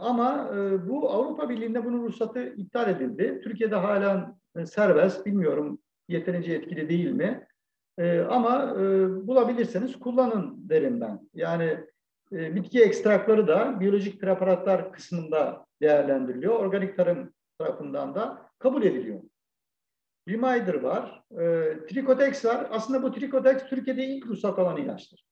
Ama bu Avrupa Birliği'nde bunun ruhsatı iptal edildi. Türkiye'de halen serbest. Bilmiyorum yeterince etkili değil mi? Ama bulabilirseniz kullanın derim ben. Yani bitki ekstrakları da biyolojik preparatlar kısmında değerlendiriliyor. Organik tarım tarafından da kabul ediliyor. Reminder var. Trichodex var. Aslında bu Trichodex Türkiye'de ilk ruhsat alan ilaçtır.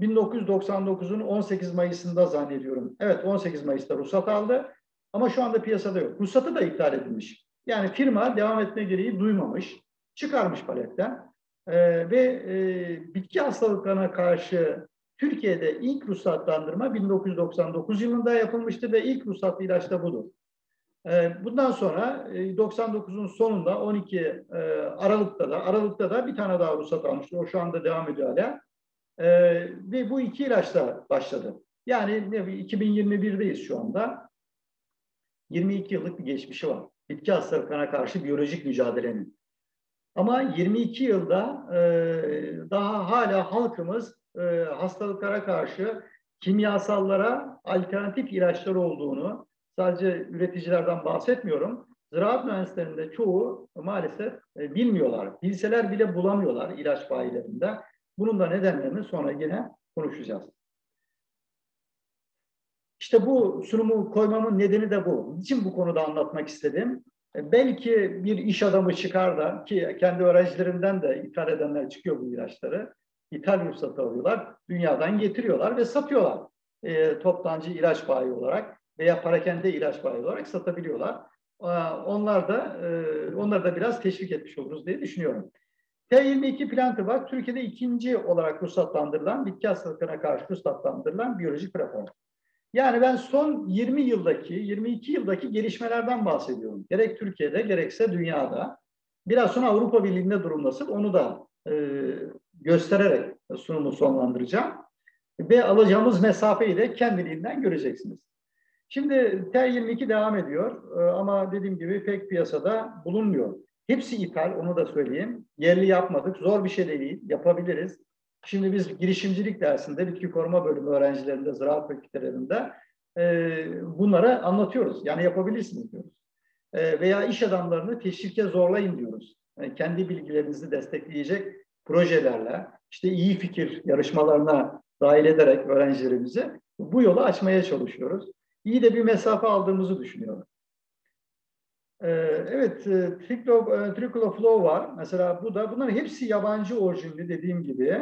1999'un 18 Mayıs'ında zannediyorum. Evet, 18 Mayıs'ta ruhsat aldı ama şu anda piyasada yok. Ruhsatı da iptal edilmiş. Yani firma devam etme gereği duymamış. Çıkarmış paletten bitki hastalıklarına karşı Türkiye'de ilk ruhsatlandırma 1999 yılında yapılmıştı ve ilk ruhsatlı ilaç da budur. Bundan sonra 99'un sonunda 12 Aralık'ta da bir tane daha ruhsat almıştı. O şu anda devam ediyor hala. Ve bu 2 ilaçla başladı. Yani 2021'deyiz şu anda. 22 yıllık bir geçmişi var. Bitki hastalıklarına karşı biyolojik mücadelenin. Ama 22 yılda daha hala halkımız hastalıklara karşı kimyasallara alternatif ilaçlar olduğunu, sadece üreticilerden bahsetmiyorum, ziraat mühendislerinde çoğu maalesef bilmiyorlar. Bilseler bile bulamıyorlar ilaç bayilerinde. Bunun da nedenlerini sonra yine konuşacağız. İşte bu sunumu koymamın nedeni de bu. Niçin bu konuda anlatmak istedim? Belki bir iş adamı çıkar da, ki kendi öğrencilerimden de ithal edenler çıkıyor bu ilaçları. İthal ruhsatı alıyorlar, dünyadan getiriyorlar ve satıyorlar. Toptancı ilaç bayi olarak veya parakende ilaç bayi olarak satabiliyorlar. Onları da biraz teşvik etmiş oluruz diye düşünüyorum. T22 plantı var. Türkiye'de 2. olarak ruhsatlandırılan, bitki hastalıklarına karşı ruhsatlandırılan biyolojik preparat. Yani ben son 22 yıldaki gelişmelerden bahsediyorum. Gerek Türkiye'de gerekse dünyada. Biraz sonra Avrupa Birliği'nde durum nasıl, onu da göstererek sunumu sonlandıracağım. Ve alacağımız mesafeyi de kendiliğinden göreceksiniz. Şimdi T22 devam ediyor ama dediğim gibi pek piyasada bulunmuyor. Hepsi ithal, onu da söyleyeyim. Yerli yapmadık, zor bir şey değil, yapabiliriz. Şimdi biz girişimcilik dersinde, Bitki Koruma Bölümü öğrencilerinde, ziraat fakültelerinde bunlara anlatıyoruz. Yani yapabilirsiniz diyoruz. Veya iş adamlarını teşvike zorlayın diyoruz. Yani kendi bilgilerinizi destekleyecek projelerle, işte iyi fikir yarışmalarına dahil ederek öğrencilerimizi bu yolu açmaya çalışıyoruz. İyi de bir mesafe aldığımızı düşünüyorum. Evet, Tricloflow var. Mesela bu da, bunların hepsi yabancı orijinli dediğim gibi.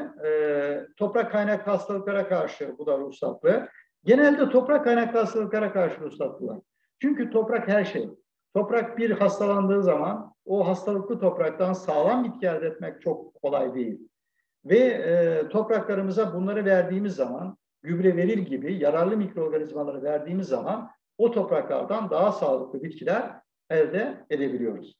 Toprak kaynaklı hastalıklara karşı bu da ruhsatlı. Genelde toprak kaynaklı hastalıklara karşı ruhsatlılar. Çünkü toprak her şey. Toprak bir hastalandığı zaman o hastalıklı topraktan sağlam bitki elde etmek çok kolay değil. Ve topraklarımıza bunları verdiğimiz zaman, gübre verir gibi yararlı mikroorganizmaları verdiğimiz zaman o topraklardan daha sağlıklı bitkiler elde edebiliyoruz.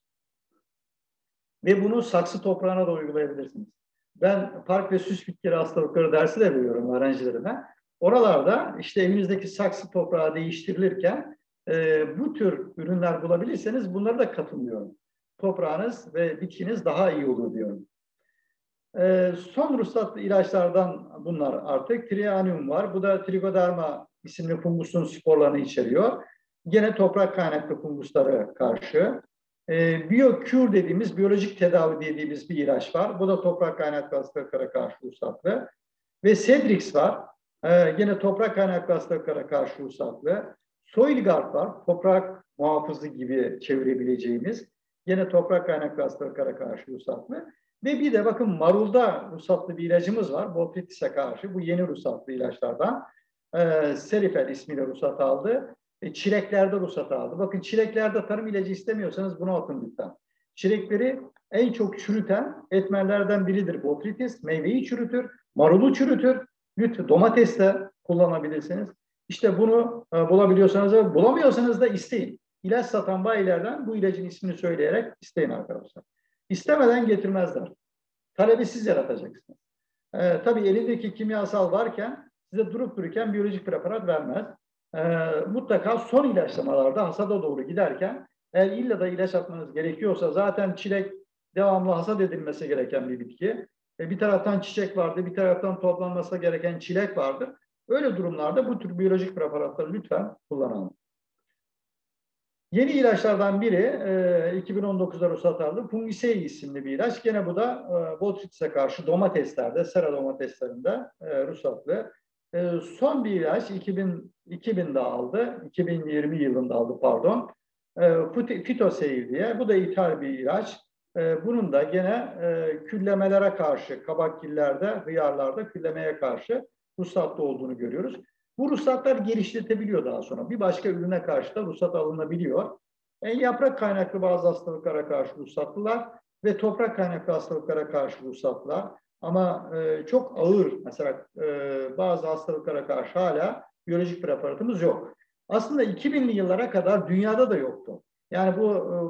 Ve bunu saksı toprağına da uygulayabilirsiniz. Ben park ve süs bitkileri hastalıkları dersi de veriyorum öğrencilerime. Oralarda işte evinizdeki saksı toprağı değiştirilirken bu tür ürünler bulabilirseniz bunları da katılıyorum. Toprağınız ve bitkiniz daha iyi olur diyorum. Son ruhsatlı ilaçlardan bunlar artık. Trianium var. Bu da Trichoderma isimli fungusun sporlarını içeriyor. Gene toprak kaynaklı funguslara karşı. Biyokür dediğimiz, biyolojik tedavi dediğimiz bir ilaç var. Bu da toprak kaynaklı hastalıklara karşı ruhsatlı. Ve Cedrix var. Gene toprak kaynaklı hastalıklara karşı ruhsatlı. Soilgard var. Toprak muhafızı gibi çevirebileceğimiz. Gene toprak kaynaklı hastalıklara karşı ruhsatlı. Ve bir de bakın marulda ruhsatlı bir ilacımız var. Botrytis'e karşı bu yeni ruhsatlı ilaçlardan. Serifel ismiyle ruhsat aldı. Çileklerde ruhsat aldı. Bakın çileklerde tarım ilacı istemiyorsanız bunu atın lütfen. Çilekleri en çok çürüten etmenlerden biridir Botrytis. Meyveyi çürütür, marulu çürütür. Lütfen domates de kullanabilirsiniz. İşte bunu bulabiliyorsanız da, bulamıyorsanız da isteyin. İlaç satan bayilerden bu ilacın ismini söyleyerek isteyin arkadaşlar. İstemeden getirmezler. Talebi siz yaratacaksınız. Tabii elindeki kimyasal varken size durup dururken biyolojik preparat vermez. Mutlaka son ilaçlamalarda hasada doğru giderken eğer illa da ilaç atmanız gerekiyorsa zaten çilek devamlı hasat edilmesi gereken bir bitki. Bir taraftan çiçek vardı, bir taraftan toplanması gereken çilek vardı. Öyle durumlarda bu tür biyolojik preparatları lütfen kullanalım. Yeni ilaçlardan biri 2019'da ruhsat aldı. Pungisei isimli bir ilaç. Gene bu da Botrytis'e karşı domateslerde, sera domateslerinde ruhsatlı. Son bir ilaç 2000'de aldı. 2020 yılında aldı pardon. Fitoseil diye. Bu da ithal bir ilaç. Bunun da gene küllemelere karşı, kabakgillerde, hıyarlarda küllemeye karşı ruhsatlı olduğunu görüyoruz. Bu ruhsatlar genişletilebiliyor daha sonra. Bir başka ürüne karşı da ruhsat alınabiliyor. Yaprak kaynaklı bazı hastalıklara karşı ruhsatlılar ve toprak kaynaklı hastalıklara karşı ruhsatlılar. Ama çok ağır mesela bazı hastalıklara karşı hala biyolojik preparatımız yok. Aslında 2000'li yıllara kadar dünyada da yoktu. Yani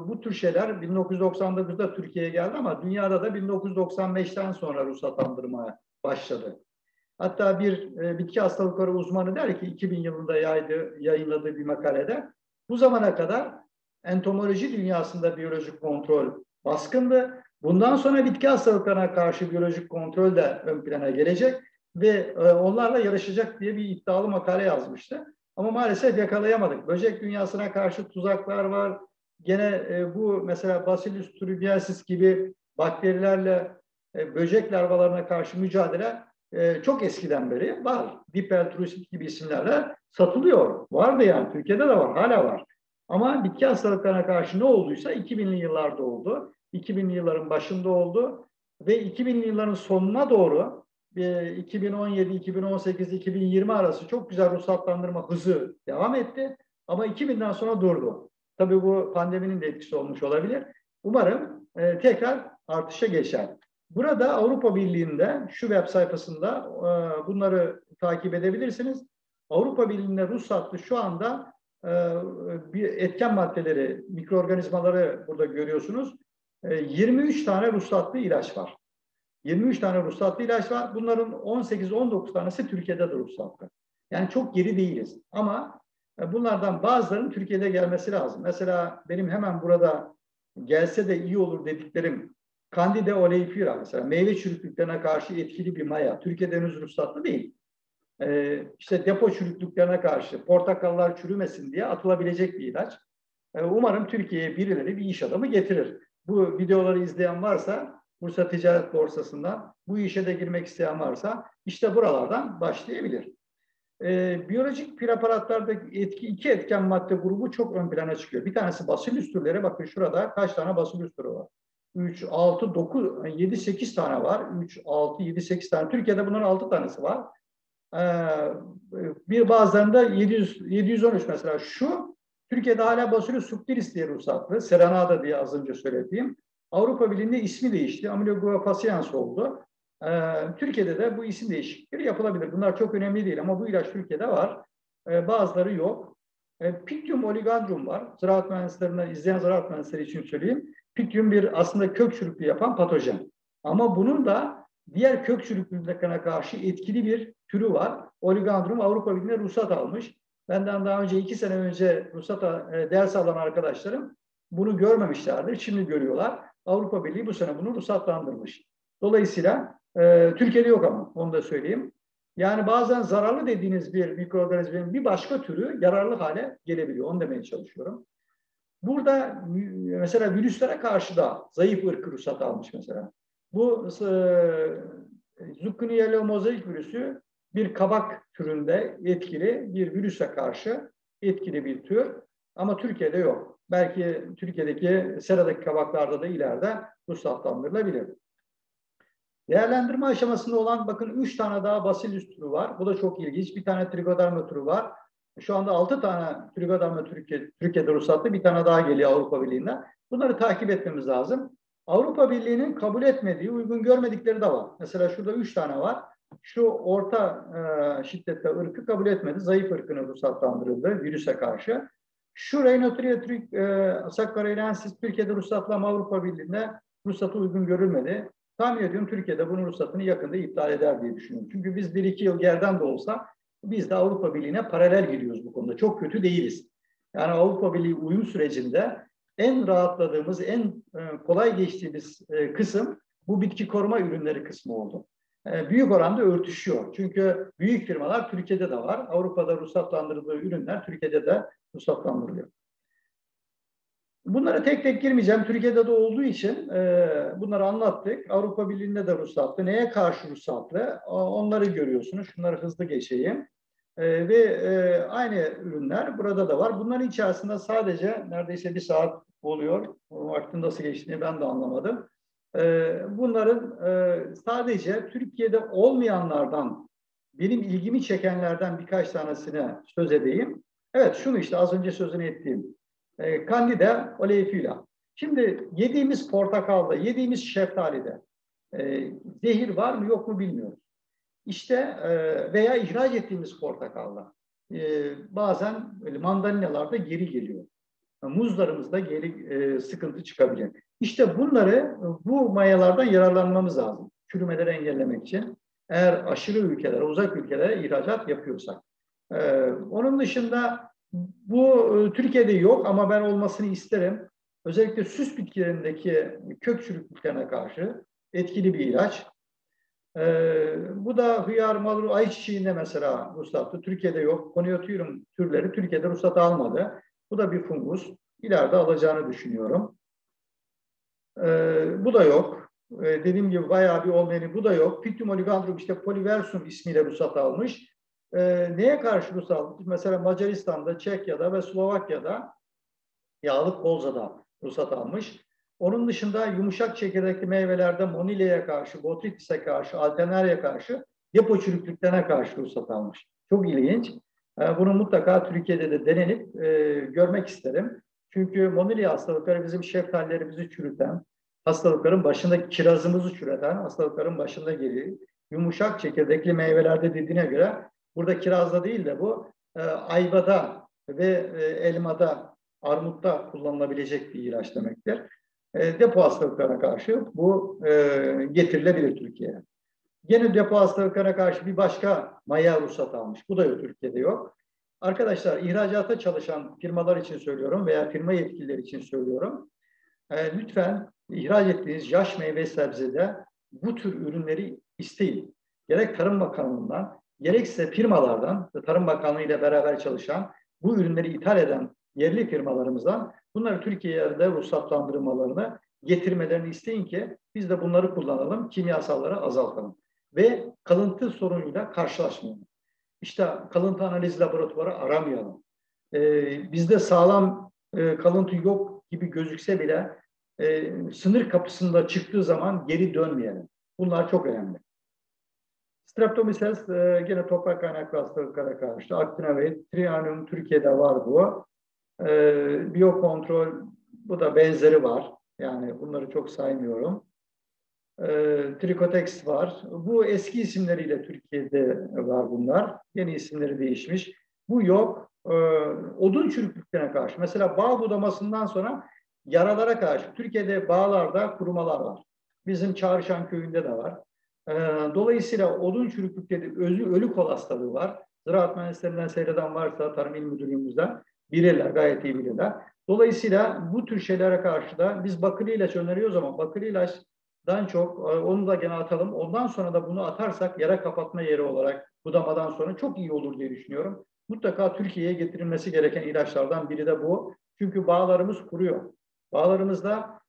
bu tür şeyler 1999'da Türkiye'ye geldi ama dünyada da 1995'ten sonra ruhsatlandırmaya başladı. Hatta bir bitki hastalıkları uzmanı der ki 2000 yılında yayınladığı bir makalede bu zamana kadar entomoloji dünyasında biyolojik kontrol baskındı. Bundan sonra bitki hastalıklarına karşı biyolojik kontrol de ön plana gelecek ve onlarla yarışacak diye bir iddialı makale yazmıştı. Ama maalesef yakalayamadık. Böcek dünyasına karşı tuzaklar var. Gene bu mesela Bacillus thuringiensis gibi bakterilerle böcek larvalarına karşı mücadele çok eskiden beri var. Dipeltrusit gibi isimlerle satılıyor. Vardı yani Türkiye'de de var, hala var. Ama bitki hastalıklarına karşı ne olduysa 2000'li yıllarda oldu. 2000'li yılların başında oldu ve 2000'li yılların sonuna doğru 2017, 2018, 2020 arası çok güzel ruhsatlandırma hızı devam etti ama 2000'den sonra durdu. Tabii bu pandeminin de etkisi olmuş olabilir. Umarım tekrar artışa geçer. Burada Avrupa Birliği'nde şu web sayfasında bunları takip edebilirsiniz. Avrupa Birliği'nde ruhsatlı şu anda bir etken maddeleri, mikroorganizmaları burada görüyorsunuz. 23 tane ruhsatlı ilaç var. 23 tane ruhsatlı ilaç var. Bunların 18-19 tanesi Türkiye'de de ruhsatlı. Yani çok geri değiliz. Ama bunlardan bazılarının Türkiye'de gelmesi lazım. Mesela benim hemen burada gelse de iyi olur dediklerim Candida oleophila mesela meyve çürüklüklerine karşı etkili bir maya. Türkiye'de henüz ruhsatlı değil. İşte depo çürüklüklerine karşı portakallar çürümesin diye atılabilecek bir ilaç. Umarım Türkiye'ye birileri bir iş adamı getirir. Bu videoları izleyen varsa Bursa Ticaret Borsası'ndan bu işe de girmek isteyen varsa işte buralardan başlayabilir. Biyolojik preparatlardaki iki etken madde grubu çok ön plana çıkıyor. Bir tanesi Bacillus türleri. Bakın şurada kaç tane Bacillus türü var? 3, 6, 9, 7, 8 tane var. 3, 6, 7, 8 tane. Türkiye'de bunların 6 tanesi var. Bir bazılarında 713 mesela. Şu Türkiye'de hala Bacillus subtilis diye ruhsatlı. Serenada diye az önce söylediğim. Avrupa Birliği'nde ismi değişti. Ampelomyces oldu. Türkiye'de de bu isim değişiklikleri yapılabilir. Bunlar çok önemli değil ama bu ilaç Türkiye'de var. Bazıları yok. Pityum oligandrum var. Ziraat mühendislerinden, izleyen ziraat mühendisleri için söyleyeyim. Pityum bir aslında kök çürüklüğü yapan patojen. Ama bunun da diğer kök çürüklüğüne karşı etkili bir türü var. Oligandrum Avrupa Birliği'ne ruhsat almış. Benden daha önce 2 sene önce ruhsata ders alan arkadaşlarım bunu görmemişlerdir. Şimdi görüyorlar. Avrupa Birliği bu sene bunu ruhsatlandırmış. Dolayısıyla Türkiye'de yok ama onu da söyleyeyim. Yani bazen zararlı dediğiniz bir mikroorganizmanın bir başka türü yararlı hale gelebiliyor. Onu demeye çalışıyorum. Burada mesela virüslere karşı da zayıf ırkı ruhsat almış mesela. Bu Zucchini yellow mosaic virüsü bir kabak türünde etkili bir virüse karşı etkili bir tür. Ama Türkiye'de yok. Belki Türkiye'deki seradaki kabaklarda da ileride ruhsatlandırılabilir. Değerlendirme aşamasında olan bakın 3 tane daha Bacillus türü var. Bu da çok ilginç. Bir tane Trichoderma türü var. Şu anda 6 tane Trichoderma Türkiye'de ruhsatlı, bir tane daha geliyor Avrupa Birliği'nden. Bunları takip etmemiz lazım. Avrupa Birliği'nin kabul etmediği, uygun görmedikleri de var. Mesela şurada 3 tane var. Şu orta şiddette ırkı kabul etmedi. Zayıf ırkını ruhsatlandırıldı virüse karşı. Şu Trichoderma Türkiye'de ruhsatlı ama Avrupa Birliği'nde ruhsatı uygun görülmedi. Tahmin ediyorum Türkiye'de bunun ruhsatını yakında iptal eder diye düşünüyorum. Çünkü biz 1-2 yıl geriden de olsa biz de Avrupa Birliği'ne paralel giriyoruz bu konuda. Çok kötü değiliz. Yani Avrupa Birliği uyum sürecinde en rahatladığımız, en kolay geçtiğimiz kısım bu bitki koruma ürünleri kısmı oldu. Büyük oranda örtüşüyor. Çünkü büyük firmalar Türkiye'de de var. Avrupa'da ruhsatlandırıldığı ürünler Türkiye'de de ruhsatlandırılıyor. Bunlara tek tek girmeyeceğim. Türkiye'de de olduğu için bunları anlattık. Avrupa Birliği'nde de ruhsatlı. Neye karşı ruhsatlı? Onları görüyorsunuz. Şunları hızlı geçeyim. Aynı ürünler burada da var. Bunların içerisinde sadece neredeyse 1 saat oluyor. O vaktin nasıl geçtiğini ben de anlamadım. Bunların sadece Türkiye'de olmayanlardan, benim ilgimi çekenlerden birkaç tanesine söz edeyim. Evet, şunu işte az önce sözünü ettiğim. Candida oleophila. Şimdi yediğimiz portakalda, yediğimiz şeftalide zehir var mı yok mu bilmiyoruz. İşte veya ihraç ettiğimiz portakalda bazen mandalinalarda geri geliyor. Muzlarımızda geri sıkıntı çıkabilir. İşte bunları, bu mayalardan yararlanmamız lazım. Çürümeleri engellemek için. Eğer aşırı ülkelere, uzak ülkelere ihracat yapıyorsak. Onun dışında bu Türkiye'de yok ama ben olmasını isterim. Özellikle süs bitkilerindeki kök çürüklüklerine karşı etkili bir ilaç. Bu da hıyar, malru, ayçiçeğinde mesela ruhsatlı. Türkiye'de yok. Koniotium türleri Türkiye'de ruhsat almadı. Bu da bir fungus. İleride alacağını düşünüyorum. Bu da yok. Dediğim gibi bayağı bir olmayanı, bu da yok. Pityum oligandrum işte Poliversum ismiyle ruhsat almış. Neye karşı ruhsat? Mesela Macaristan'da, Çekya'da ve Slovakya'da yağlı kolzada ruhsat almış. Onun dışında yumuşak çekirdekli meyvelerde Monilea'ya karşı, Botrytis'e karşı, Altenaria'ya karşı, depo çürüklüklerine karşı ruhsat almış. Çok ilginç. Bunu mutlaka Türkiye'de de denenip görmek isterim. Çünkü Monilea hastalıkları bizim şeftallerimizi çürüten, hastalıkların başında kirazımızı çürüten, hastalıkların başında geliyor. Yumuşak çekirdekli meyvelerde dediğine göre burada kirazda değil de bu ayvada ve elmada, armutta kullanılabilecek bir ilaç demektir. Depo hastalıklarına karşı bu getirilebilir Türkiye'ye. Gene depo hastalıklarına karşı bir başka maya ruhsat almış. Bu da yok, Türkiye'de yok. Arkadaşlar, ihracata çalışan firmalar için söylüyorum veya firma yetkilileri için söylüyorum. Lütfen ihraç ettiğiniz yaş meyve sebzede bu tür ürünleri isteyin. Gerek Tarım Bakanlığı'ndan, gerekse firmalardan, Tarım Bakanlığı ile beraber çalışan, bu ürünleri ithal eden yerli firmalarımızdan bunları Türkiye'de ruhsatlandırmalarını getirmelerini isteyin ki biz de bunları kullanalım, kimyasalları azaltalım. Ve kalıntı sorunuyla karşılaşmayalım. İşte kalıntı analiz laboratuvarı aramayalım. Bizde sağlam kalıntı yok gibi gözükse bile sınır kapısında çıktığı zaman geri dönmeyelim. Bunlar çok önemli. Streptomyces gene toprak kaynaklı hastalıklara karşı. Actinavit, Trianum Türkiye'de var bu. Biyokontrol, bu da benzeri var. Yani bunları çok saymıyorum. Trichotex var. Bu eski isimleriyle Türkiye'de var bunlar. Yeni isimleri değişmiş. Bu yok. Odun çürüklüklerine karşı. Mesela bağ budamasından sonra yaralara karşı. Türkiye'de bağlarda kurumalar var. Bizim Çağrışan köyünde de var. Dolayısıyla odun çürüklükleri ölü kol hastalığı var. Ziraat mühendislerinden seyreden varsa Tarım İl Müdürlüğümüzden bilirler, gayet iyi bilirler. Dolayısıyla bu tür şeylere karşı da biz bakır ilaç öneriyoruz ama bakır ilaçtan çok onu da gene atalım. Ondan sonra da bunu atarsak yara kapatma yeri olarak budamadan sonra çok iyi olur diye düşünüyorum. Mutlaka Türkiye'ye getirilmesi gereken ilaçlardan biri de bu. Çünkü bağlarımız kuruyor. Bağlarımızda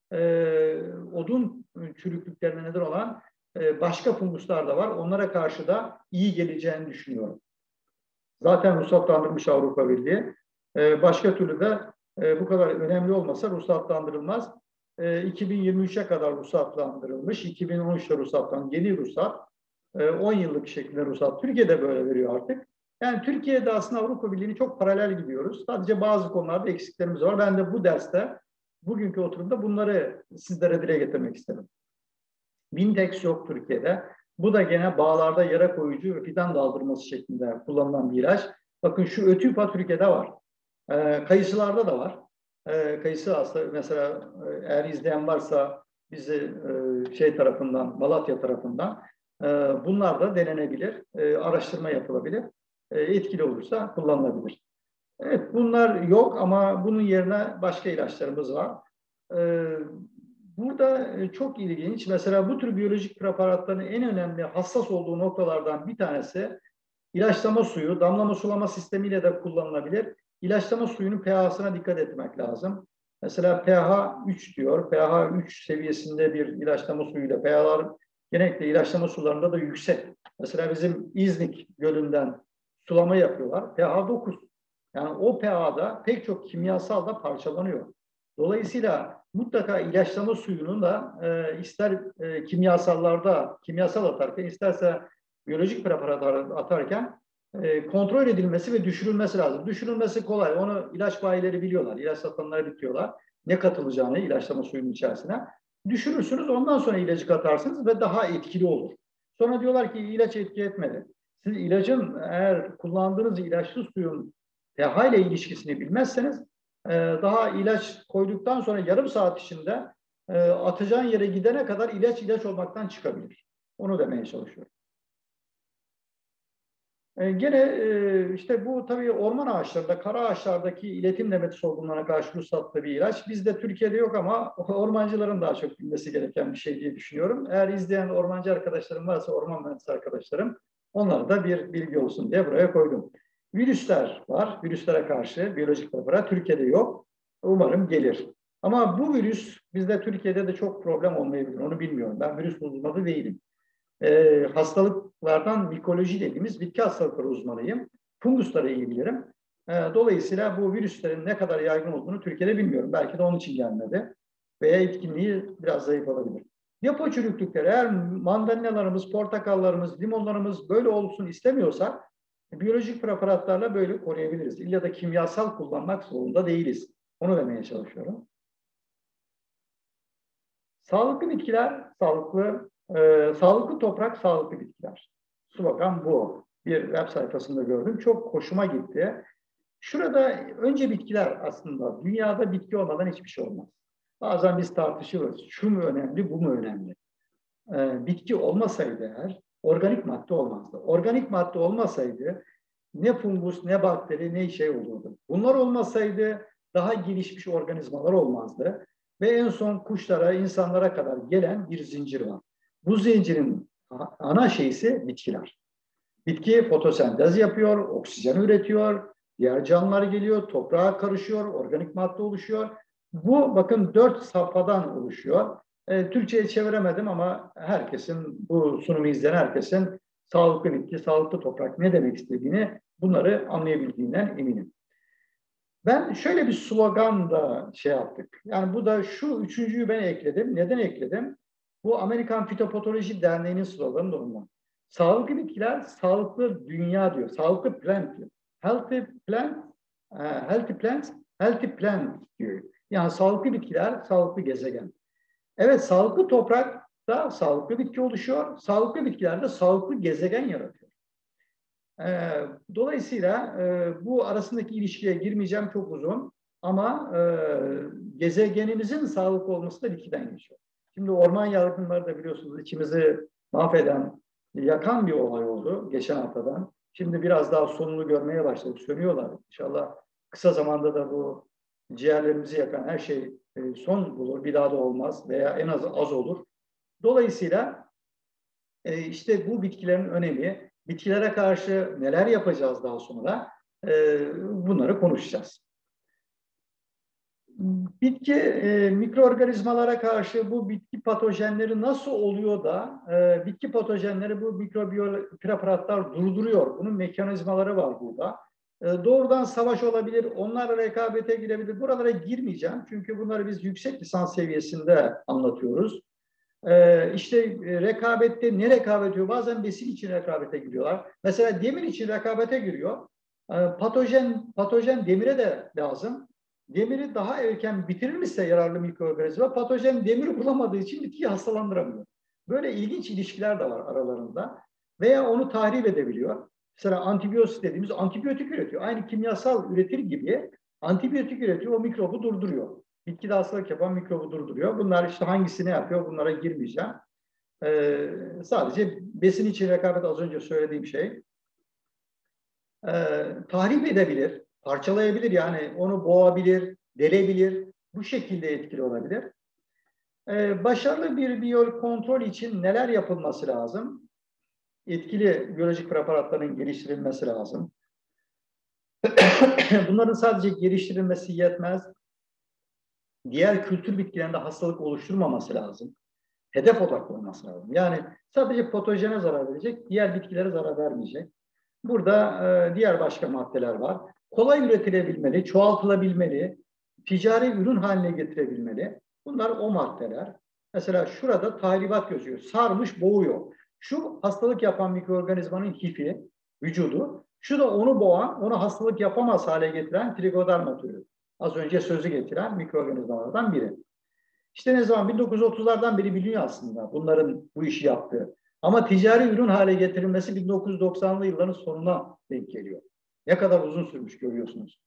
odun çürüklüklerine neden olan başka funguslar da var. Onlara karşı da iyi geleceğini düşünüyorum. Zaten ruhsatlandırmış Avrupa Birliği. Başka türlü de bu kadar önemli olmasa ruhsatlandırılmaz. 2023'e kadar ruhsatlandırılmış. 2013'te ruhsatlandırılmış. Yeni ruhsat. 10 yıllık şeklinde ruhsat. Türkiye'de böyle veriyor artık. Yani Türkiye'de aslında Avrupa Birliği'ni çok paralel gidiyoruz. Sadece bazı konularda eksiklerimiz var. Ben de bu derste, bugünkü oturumda bunları sizlere dile getirmek istedim. Bindex yok Türkiye'de. Bu da gene bağlarda yara koyucu ve fidan daldırması şeklinde kullanılan bir ilaç. Bakın şu ötüpa Türkiye'de var. Kayısılarda da var. Kayısı aslında mesela eğer izleyen varsa bizi şey tarafından, Malatya tarafından bunlar da denenebilir. Araştırma yapılabilir. Etkili olursa kullanılabilir. Evet, bunlar yok ama bunun yerine başka ilaçlarımız var. Burada çok ilginç. Mesela bu tür biyolojik preparatların en önemli hassas olduğu noktalardan bir tanesi ilaçlama suyu, damlama sulama sistemiyle de kullanılabilir. İlaçlama suyunun pH'sına dikkat etmek lazım. Mesela pH 3 diyor. pH 3 seviyesinde bir ilaçlama suyuyla pH'lar genellikle ilaçlama sularında da yüksek. Mesela bizim İznik Gölü'nden sulama yapıyorlar. pH 9. Yani o pH'da pek çok kimyasal da parçalanıyor. Dolayısıyla mutlaka ilaçlama suyunun da ister kimyasallarda, kimyasal atarken isterse biyolojik preparatlar atarken kontrol edilmesi ve düşürülmesi lazım. Düşürülmesi kolay. Onu ilaç bayileri biliyorlar. İlaç satanları bitiyorlar. Ne katılacağını ilaçlama suyunun içerisine. Düşürürsünüz, ondan sonra ilacı katarsınız ve daha etkili olur. Sonra diyorlar ki ilaç etki etmedi. Siz ilacın eğer kullandığınız ilaçlı suyun pH ile ilişkisini bilmezseniz daha ilaç koyduktan sonra yarım saat içinde atacağın yere gidene kadar ilaç olmaktan çıkabilir. Onu demeye çalışıyorum. Gene işte bu tabii orman ağaçlarında, kara ağaçlardaki iletim demeti sorunlarına karşı ruhsatlı bir ilaç. Bizde Türkiye'de yok ama ormancıların daha çok bilmesi gereken bir şey diye düşünüyorum. Eğer izleyen ormancı arkadaşlarım varsa, orman mühendisi arkadaşlarım, onlara da bir bilgi olsun diye buraya koydum. Virüsler var. Virüslere karşı biyolojik preparat Türkiye'de yok. Umarım gelir. Ama bu virüs bizde Türkiye'de de çok problem olmayabilir. Onu bilmiyorum. Ben virüs uzmanı değilim. Hastalıklardan mikoloji dediğimiz bitki hastalıkları uzmanıyım. Fungusları iyi bilirim. Dolayısıyla bu virüslerin ne kadar yaygın olduğunu Türkiye'de bilmiyorum. Belki de onun için gelmedi. Veya etkinliği biraz zayıf olabilir. Depo çürüklükleri. Eğer mandalinalarımız, portakallarımız, limonlarımız böyle olsun istemiyorsak biyolojik preparatlarla böyle koruyabiliriz. İlla da kimyasal kullanmak zorunda değiliz. Onu demeye çalışıyorum. Sağlıklı bitkiler, sağlıklı toprak, sağlıklı bitkiler. Slogan bu. Bir web sayfasında gördüm. Çok hoşuma gitti. Şurada önce bitkiler aslında. Dünyada bitki olmadan hiçbir şey olmaz. Bazen biz tartışıyoruz. Şu mu önemli, bu mu önemli? Bitki olmasaydı eğer organik madde olmazdı. Organik madde olmasaydı ne fungus, ne bakteri, ne şey olurdu. Bunlar olmasaydı daha gelişmiş organizmalar olmazdı. Ve en son kuşlara, insanlara kadar gelen bir zincir var. Bu zincirin ana şeysi bitkiler. Bitki fotosentez yapıyor, oksijen üretiyor, diğer canlılar geliyor, toprağa karışıyor, organik madde oluşuyor. Bu bakın 4 safhadan oluşuyor. Türkçe'ye çeviremedim ama herkesin, bu sunumu izleyen herkesin sağlıklı bitki, sağlıklı toprak ne demek istediğini, bunları anlayabildiğinden eminim. Ben şöyle bir slogan da şey yaptık. Yani bu da şu üçüncüyü ben ekledim. Neden ekledim? Bu Amerikan Fitopatoloji Derneği'nin sloganı da ondan. Sağlıklı bitkiler, sağlıklı dünya diyor. Sağlıklı plant diyor. Healthy plants diyor. Yani sağlıklı bitkiler, sağlıklı gezegen. Evet, sağlıklı toprakta sağlıklı bitki oluşuyor. Sağlıklı bitkilerde sağlıklı gezegen yaratıyor. Dolayısıyla bu arasındaki ilişkiye girmeyeceğim, çok uzun. Ama gezegenimizin sağlıklı olması da bitkiden geçiyor. Şimdi orman yangınları da biliyorsunuz içimizi mahveden, yakan bir olay oldu geçen haftadan. Şimdi biraz daha sonunu görmeye başladık. Sönüyorlar. İnşallah kısa zamanda da bu ciğerlerimizi yakan her şey son bulur. Bir daha da olmaz veya en az olur. Dolayısıyla işte bu bitkilerin önemi, bitkilere karşı neler yapacağız daha sonra, bunları konuşacağız. Bitki mikroorganizmalara karşı bu bitki patojenleri nasıl oluyor da bitki patojenleri bu mikrobiyol preparatlar durduruyor. Bunun mekanizmaları var burada. Doğrudan savaş olabilir, onlarla rekabete girebilir. Buralara girmeyeceğim çünkü bunları biz yüksek lisans seviyesinde anlatıyoruz. İşte rekabette ne rekabet diyor? Bazen besin için rekabete giriyorlar. Mesela demir için rekabete giriyor. Patojen demire de lazım. Demiri daha erken bitirilmişse yararlı mikroorganizma, patojen demiri bulamadığı için bitkiyi hastalandıramıyor. Böyle ilginç ilişkiler de var aralarında. Veya onu tahrip edebiliyor. Mesela antibiyotik dediğimiz antibiyotik üretiyor. Aynı kimyasal üretir gibi antibiyotik üretiyor, o mikrobu durduruyor. Bitkide hastalık yapan mikrobu durduruyor. Bunlar işte hangisini yapıyor, bunlara girmeyeceğim. Sadece besin için rekabet, az önce söylediğim şey. Tahrip edebilir, parçalayabilir, yani onu boğabilir, delebilir, bu şekilde etkili olabilir. Başarılı bir biyol kontrol için neler yapılması lazım? Etkili biyolojik preparatların geliştirilmesi lazım. Bunların sadece geliştirilmesi yetmez. Diğer kültür bitkilerinde hastalık oluşturmaması lazım. Hedef odaklı olması lazım. Yani sadece patojene zarar verecek, diğer bitkilere zarar vermeyecek. Burada diğer başka maddeler var. Kolay üretilebilmeli, çoğaltılabilmeli, ticari ürün haline getirebilmeli. Bunlar o maddeler. Mesela şurada tahribat gözüyor. Sarmış, boğuyor. Şu hastalık yapan mikroorganizmanın hifi, vücudu. Şu da onu boğan, onu hastalık yapamaz hale getiren Trichoderma türü. Az önce sözü getiren mikroorganizmalardan biri. İşte ne zaman? 1930'lardan beri biliniyor aslında bunların bu işi yaptığı. Ama ticari ürün hale getirilmesi 1990'lı yılların sonuna denk geliyor. Ne kadar uzun sürmüş görüyorsunuz.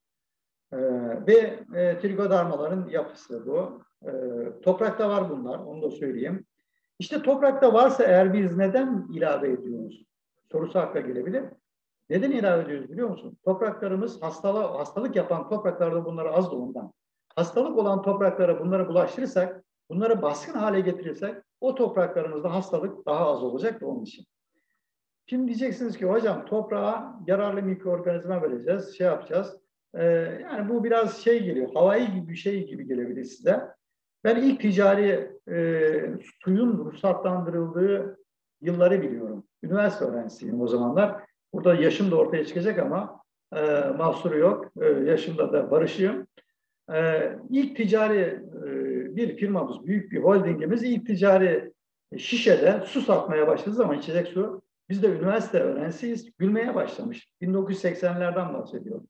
Ve Trichodermaların yapısı bu. Toprakta var bunlar, onu da söyleyeyim. İşte toprakta varsa eğer biz neden ilave ediyoruz sorusu akla gelebilir. Neden ilave ediyoruz biliyor musun? Topraklarımız hastalık yapan topraklarda bunları az da ondan. Hastalık olan topraklara bunları bulaştırırsak, bunları baskın hale getirirsek o topraklarımızda hastalık daha az olacak da onun için. Şimdi diyeceksiniz ki hocam toprağa yararlı mikroorganizma vereceğiz, şey yapacağız. Yani bu biraz şey geliyor, havai gibi bir şey gibi gelebilir size. Ben ilk ticari suyun ruhsatlandırıldığı yılları biliyorum. Üniversite öğrencisiyim o zamanlar. Burada yaşım da ortaya çıkacak ama mahsuru yok. Yaşımda da barışıyım. İlk ticari bir firmamız, büyük bir holdingimiz ilk ticari şişede su satmaya başladığı zaman içecek su. Biz de üniversite öğrencisiyiz. Gülmeye başlamış. 1980'lerden bahsediyorum.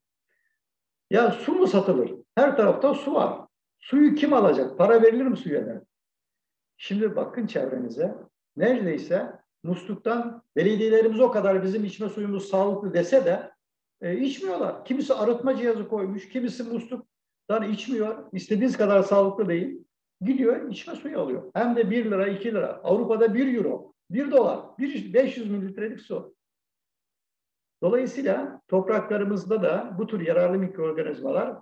Ya su mu satılır? Her tarafta su var. Suyu kim alacak? Para verilir mi suya da? Şimdi bakın çevrenize. Neredeyse musluktan belediyelerimiz o kadar bizim içme suyumuz sağlıklı dese de içmiyorlar. Kimisi arıtma cihazı koymuş, kimisi musluktan içmiyor. İstediğiniz kadar sağlıklı değil. Gidiyor içme suyu alıyor. Hem de 1 lira, 2 lira. Avrupa'da 1 euro, 1 dolar, 500 mililitrelik su. Dolayısıyla topraklarımızda da bu tür yararlı mikroorganizmalar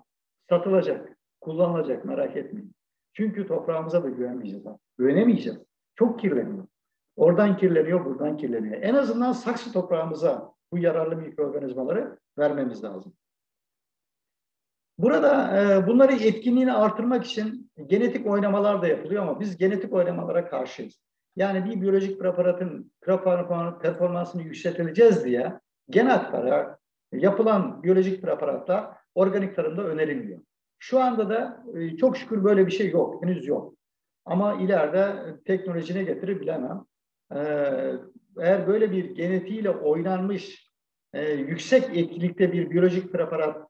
satılacak, kullanılacak, merak etmeyin. Çünkü toprağımıza da güvenmeyeceğiz. Güvenemeyeceğiz. Çok kirleniyor. Oradan kirleniyor, buradan kirleniyor. En azından saksı toprağımıza bu yararlı mikroorganizmaları vermemiz lazım. Burada bunları etkinliğini artırmak için genetik oynamalar da yapılıyor ama biz genetik oynamalara karşıyız. Yani bir biyolojik preparatın performansını yükseltileceğiz diye gen aktarı yapılan biyolojik preparatlar organik tarımda önerilmiyor. Şu anda da çok şükür böyle bir şey yok, henüz yok. Ama ileride teknolojine getirir bilemem. Eğer böyle bir genetiğiyle oynanmış yüksek etkilikte bir biyolojik preparat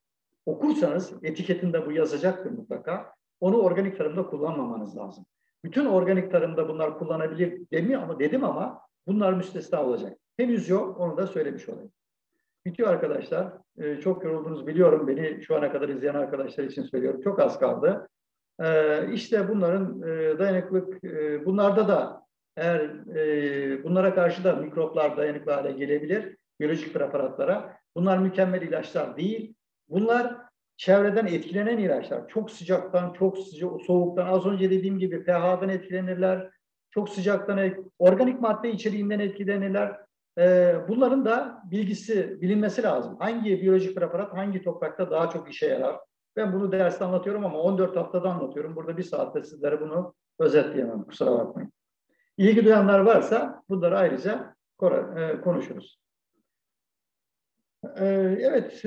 okursanız etiketinde bu yazacaktır mutlaka. Onu organik tarımda kullanmamanız lazım. Bütün organik tarımda bunlar kullanabilir demiyor ama dedim ama bunlar müstesna olacak. Henüz yok, onu da söylemiş olayım. Bitiyor arkadaşlar. Çok yoruldunuz biliyorum, beni şu ana kadar izleyen arkadaşlar için söylüyorum. Çok az kaldı. İşte bunların dayanıklılık, bunlarda da eğer bunlara karşı da mikroplar dayanıklı hale gelebilir biyolojik preparatlara. Bunlar mükemmel ilaçlar değil. Bunlar çevreden etkilenen ilaçlar. Çok sıcaktan, çok soğuktan, az önce dediğim gibi pH'dan etkilenirler. Çok sıcaktan, organik madde içeriğinden etkilenirler. Bunların da bilgisi, bilinmesi lazım. Hangi biyolojik preparat hangi toprakta daha çok işe yarar? Ben bunu derste anlatıyorum ama 14 haftada anlatıyorum. Burada bir saatte sizlere bunu özetleyemem. Kusura bakmayın. İlgi duyanlar varsa bunları ayrıca konuşuruz. Evet,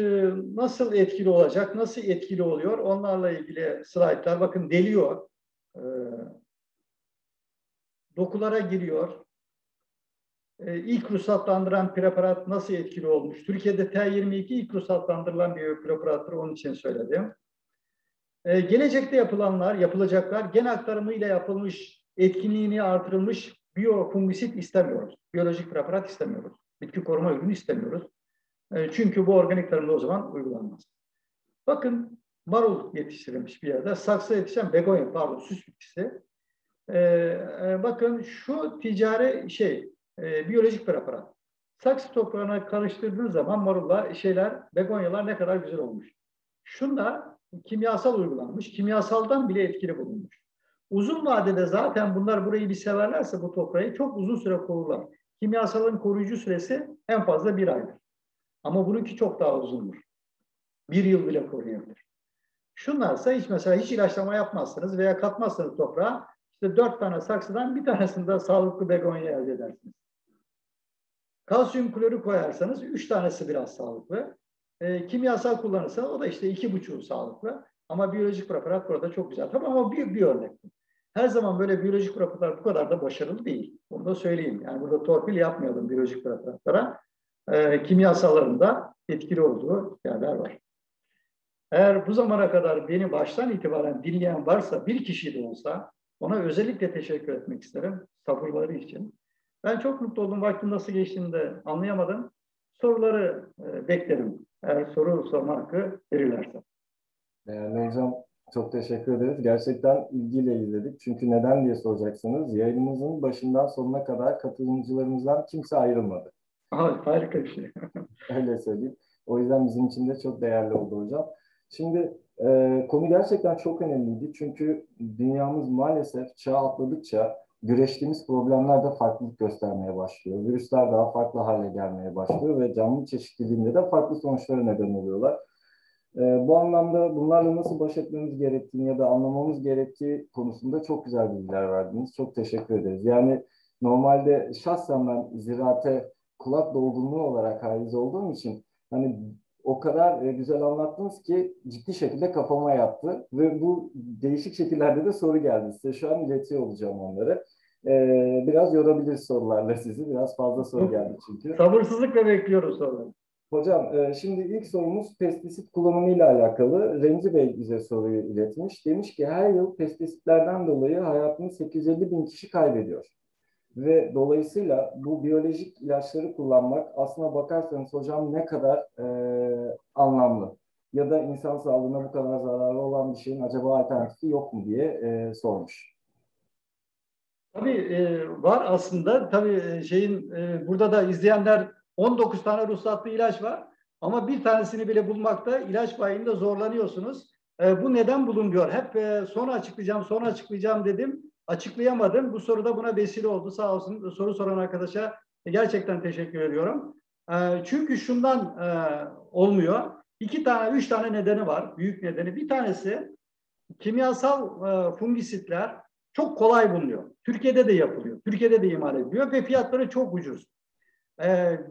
nasıl etkili olacak, nasıl etkili oluyor? Onlarla ilgili slaytlar. Bakın deliyor, dokulara giriyor. İlk ruhsatlandıran preparat nasıl etkili olmuş? Türkiye'de T22 ilk ruhsatlandırılan bir preparattır, onun için söyledim. Gelecekte yapılacaklar gen aktarımıyla yapılmış, etkinliğini artırılmış biyofungisit istemiyoruz. Biyolojik preparat istemiyoruz. Bitki koruma ürünü istemiyoruz. Çünkü bu organik tarımda o zaman uygulanmaz. Bakın marul yetiştirilmiş bir yerde. Saksı yetişen begonya, pardon, süs bitkisi. Bakın şu ticari biyolojik preparat. Saksı toprağına karıştırdığınız zaman marulla begonyalar ne kadar güzel olmuş. Şunlar kimyasal uygulanmış. Kimyasaldan bile etkili bulunmuş. Uzun vadede zaten bunlar burayı bir severlerse bu toprağı çok uzun süre korurlar. Kimyasalın koruyucu süresi en fazla bir aydır. Ama bununki çok daha uzundur. Bir yıl bile koruyabilir. Şunlarsa hiç ilaçlama yapmazsınız veya katmazsınız toprağa. İşte 4 tane saksıdan bir tanesinde sağlıklı begonya elde edersiniz. Kalsiyum klorür koyarsanız 3 tanesi biraz sağlıklı. Kimyasal kullanırsanız o da 2,5 sağlıklı. Ama biyolojik preparat burada çok güzel. Tabii ama büyük bir örnek. Her zaman böyle biyolojik preparatlar bu kadar da başarılı değil. Bunu da söyleyeyim. Yani burada torpil yapmayalım biyolojik preparatlara. Kimyasalların da etkili olduğu yerler var. Eğer bu zamana kadar beni baştan itibaren dinleyen varsa, bir kişi de olsa, ona özellikle teşekkür etmek isterim sabırları için. Ben çok mutlu oldum. Vaktim nasıl geçtiğini de anlayamadım. Soruları beklerim. Eğer soru sorma hakkı verirlerse. Değerli hocam, çok teşekkür ederiz. Gerçekten ilgiyle izledik. Çünkü neden diye soracaksınız. Yayınımızın başından sonuna kadar katılımcılarımızdan kimse ayrılmadı. Harika bir şey. Öyle söyleyeyim. O yüzden bizim için de çok değerli oldu hocam. Şimdi konu gerçekten çok önemliydi. Çünkü dünyamız maalesef çağ atladıkça güreştiğimiz problemler de farklılık göstermeye başlıyor. Virüsler daha farklı hale gelmeye başlıyor ve canlı çeşitliliğinde de farklı sonuçlara neden oluyorlar. Bu anlamda bunlarla nasıl baş etmemiz gerektiğini ya da anlamamız gerektiği konusunda çok güzel bilgiler verdiniz. Çok teşekkür ederiz. Yani normalde şahsen ben ziraate kulak dolgunluğu olarak haiz olduğum için hani o kadar güzel anlattınız ki ciddi şekilde kafama yattı ve bu değişik şekillerde de soru geldi size. Şu an iletiyor olacağım onları. Biraz yorabilir sorularla sizi. Biraz fazla soru geldi çünkü. Sabırsızlıkla bekliyoruz soruları. Hocam şimdi ilk sorumuz pestisit kullanımıyla alakalı. Remzi Bey bize soruyu iletmiş. Demiş ki her yıl pestisitlerden dolayı hayatını 850.000 kişi kaybediyor. Ve dolayısıyla bu biyolojik ilaçları kullanmak aslına bakarsanız hocam ne kadar anlamlı ya da insan sağlığına bu kadar zararlı olan bir şeyin acaba alternatifi yok mu diye sormuş. Tabii var aslında. Tabii burada da izleyenler 19 tane ruhsatlı ilaç var ama bir tanesini bile bulmakta ilaç bayinde zorlanıyorsunuz. Bu neden bulunmuyor? Hep sonra açıklayacağım dedim. Açıklayamadım. Bu soru da buna vesile oldu. Sağ olsun soru soran arkadaşa gerçekten teşekkür ediyorum. Çünkü şundan olmuyor. üç tane nedeni var. Büyük nedeni. Bir tanesi kimyasal fungisitler çok kolay bulunuyor. Türkiye'de de yapılıyor. Türkiye'de de imal ediliyor ve fiyatları çok ucuz.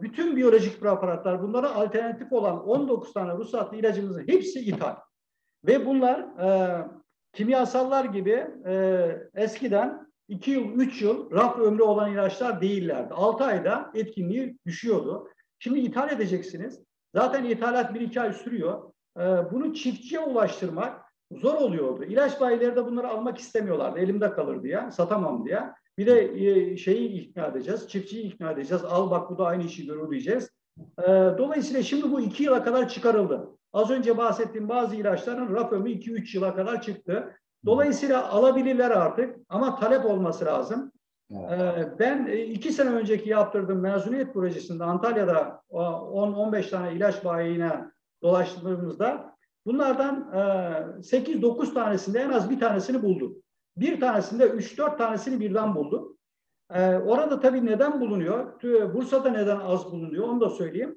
Bütün biyolojik preparatlar, bunlara alternatif olan 19 tane ruhsatlı ilacımızın hepsi ithal. Ve bunlar kimyasallar gibi eskiden 2 yıl, 3 yıl raf ömrü olan ilaçlar değillerdi. 6 ayda etkinliği düşüyordu. Şimdi ithal edeceksiniz. Zaten ithalat 1-2 ay sürüyor. Bunu çiftçiye ulaştırmak zor oluyordu. İlaç bayileri de bunları almak istemiyorlardı. Elimde kalır diye, satamam diye. Bir de çiftçiyi ikna edeceğiz. Al bak bu da aynı işi görür diyeceğiz. Dolayısıyla şimdi bu 2 yıla kadar çıkarıldı. Az önce bahsettiğim bazı ilaçların raf ömrü 2-3 yıla kadar çıktı. Dolayısıyla alabilirler artık ama talep olması lazım. Ben 2 sene önceki yaptırdığım mezuniyet projesinde Antalya'da 10-15 tane ilaç bayine dolaştığımızda bunlardan 8-9 tanesinde en az bir tanesini buldum. Bir tanesinde 3-4 tanesini birden buldum. Orada tabii neden bulunuyor? Bursa'da neden az bulunuyor onu da söyleyeyim.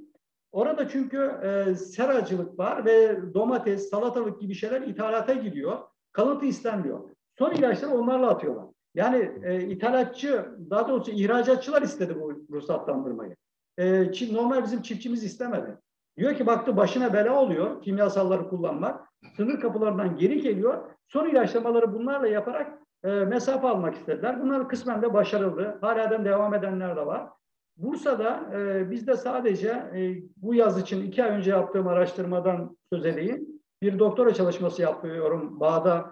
Orada çünkü seracılık var ve domates, salatalık gibi şeyler ithalata gidiyor. Kalıntı istenmiyor. Son ilaçları onlarla atıyorlar. Yani ihracatçılar istedi bu ruhsatlandırmayı. Normal bizim çiftçimiz istemedi. Diyor ki baktı başına bela oluyor kimyasalları kullanmak. Sınır kapılarından geri geliyor. Son ilaçlamaları bunlarla yaparak mesafe almak istediler. Bunlar kısmen de başarıldı. Hâlâ devam edenler de var. Bursa'da bizde sadece bu yaz için 2 ay önce yaptığım araştırmadan söz edeyim. Bir doktora çalışması yapıyorum. Bağda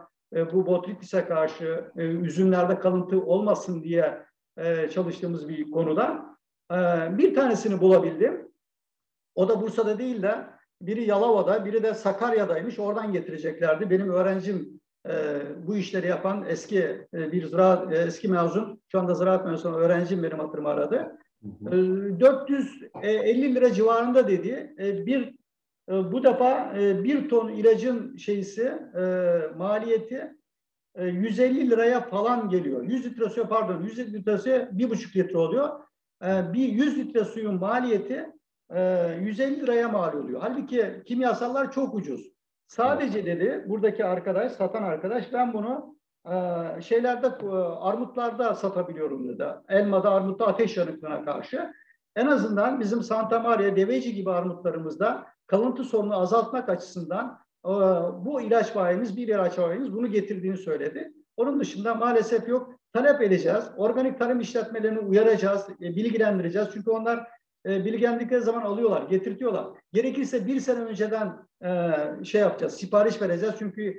bu Botrytis'e karşı üzümlerde kalıntı olmasın diye çalıştığımız bir konuda. Bir tanesini bulabildim. O da Bursa'da değil de biri Yalova'da, biri de Sakarya'daymış. Oradan getireceklerdi. Benim öğrencim bu işleri yapan eski bir eski mezun, şu anda ziraat mezunu öğrencim benim hatırıma aradı. 450 lira civarında dedi. Bu defa 1 ton ilacın maliyeti 150 liraya falan geliyor. 100 litre suya 100 litre suya 1,5 litre oluyor. Bir 100 litre suyun maliyeti 150 liraya mal oluyor. Halbuki kimyasallar çok ucuz. Sadece dedi buradaki arkadaş, satan arkadaş, ben bunu armutlarda satabiliyorum dedi. Elmada, armutta ateş yanıklığına karşı. En azından bizim Santa Maria, Deveci gibi armutlarımızda kalıntı sorunu azaltmak açısından bu ilaç bayimiz bunu getirdiğini söyledi. Onun dışında maalesef yok. Talep edeceğiz. Organik tarım işletmelerini uyaracağız, bilgilendireceğiz. Çünkü onlar bilgilendikleri zaman alıyorlar, getirtiyorlar. Gerekirse 1 sene önceden yapacağız, sipariş vereceğiz. Çünkü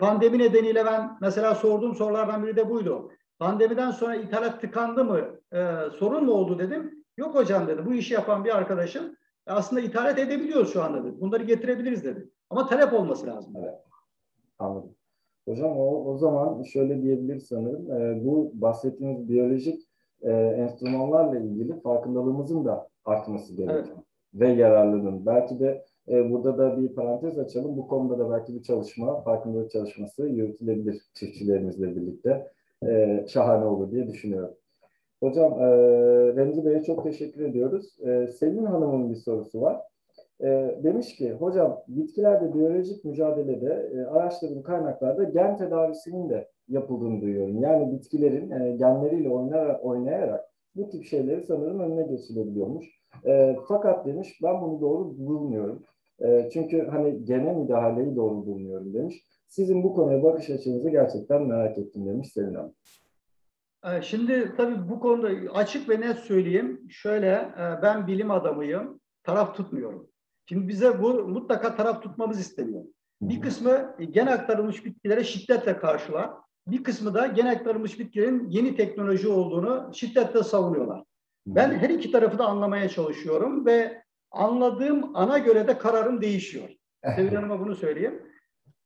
pandemi nedeniyle ben mesela sorduğum sorulardan biri de buydu. Pandemiden sonra ithalat tıkandı mı, sorun mu oldu dedim. Yok hocam dedi, bu işi yapan bir arkadaşım aslında ithalat edebiliyoruz şu anda dedi. Bunları getirebiliriz dedi. Ama talep olması lazım. Evet. Anladım. Hocam o zaman şöyle diyebiliriz sanırım. Bu bahsettiğiniz biyolojik enstrümanlarla ilgili farkındalığımızın da artması gerekiyor. Evet. Ve yararlılığının. Belki de burada da bir parantez açalım. Bu konuda da belki bir çalışma, farkındalık çalışması yürütülebilir çiftçilerimizle birlikte. Şahane olur diye düşünüyorum. Hocam Remzi Bey'e çok teşekkür ediyoruz. Selin Hanım'ın bir sorusu var. Demiş ki hocam bitkilerde biyolojik mücadelede araştırdığım kaynaklarda gen tedavisinin de yapıldığını duyuyorum. Yani bitkilerin genleriyle oynayarak bu tip şeyleri sanırım önüne geçilebiliyormuş. Fakat demiş ben bunu doğru bulmuyorum. Çünkü hani gene müdahaleyi doğru bulmuyorum demiş. Sizin bu konuya bakış açınızı gerçekten merak ettim demiş Selin Hanım. Şimdi tabii bu konuda açık ve net söyleyeyim. Şöyle ben bilim adamıyım, taraf tutmuyorum. Şimdi bize bu mutlaka taraf tutmamız isteniyor. Bir kısmı gen aktarılmış bitkilere şiddetle karşılar. Bir kısmı da gen aktarılmış bitkilerin yeni teknoloji olduğunu şiddetle savunuyorlar. Ben her iki tarafı da anlamaya çalışıyorum ve anladığım ana göre de kararım değişiyor. Sevil Hanım'a bunu söyleyeyim.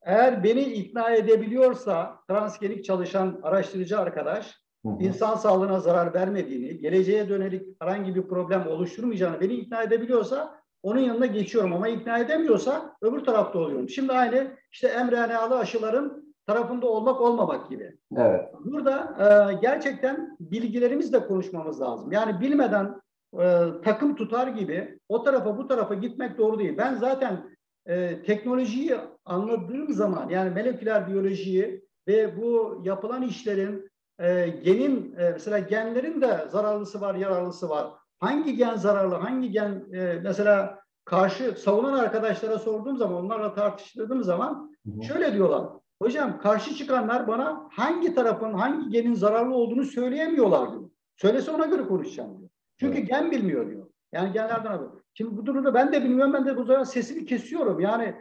Eğer beni ikna edebiliyorsa transgenik çalışan araştırıcı arkadaş, insan sağlığına zarar vermediğini, geleceğe dönelik herhangi bir problem oluşturmayacağını beni ikna edebiliyorsa onun yanına geçiyorum ama ikna edemiyorsa öbür tarafta oluyorum. Şimdi aynı mRNA'lı aşıların tarafında olmak olmamak gibi. Evet. Burada gerçekten bilgilerimizle konuşmamız lazım. Yani bilmeden takım tutar gibi o tarafa bu tarafa gitmek doğru değil. Ben zaten teknolojiyi anladığım zaman, yani moleküler biyolojiyi ve bu yapılan işlerin genin, mesela genlerin de zararlısı var, yararlısı var. Hangi gen zararlı, hangi gen mesela karşı savunan arkadaşlara sorduğum zaman, onlarla tartıştığım zaman şöyle diyorlar. Hocam karşı çıkanlar bana hangi tarafın, hangi genin zararlı olduğunu söyleyemiyorlar diyor. Söylese ona göre konuşacağım diyor. Çünkü evet, gen bilmiyor diyor. Yani genlerden haber. Şimdi bu durumda ben de bilmiyorum, ben de bu zaman sesimi kesiyorum. Yani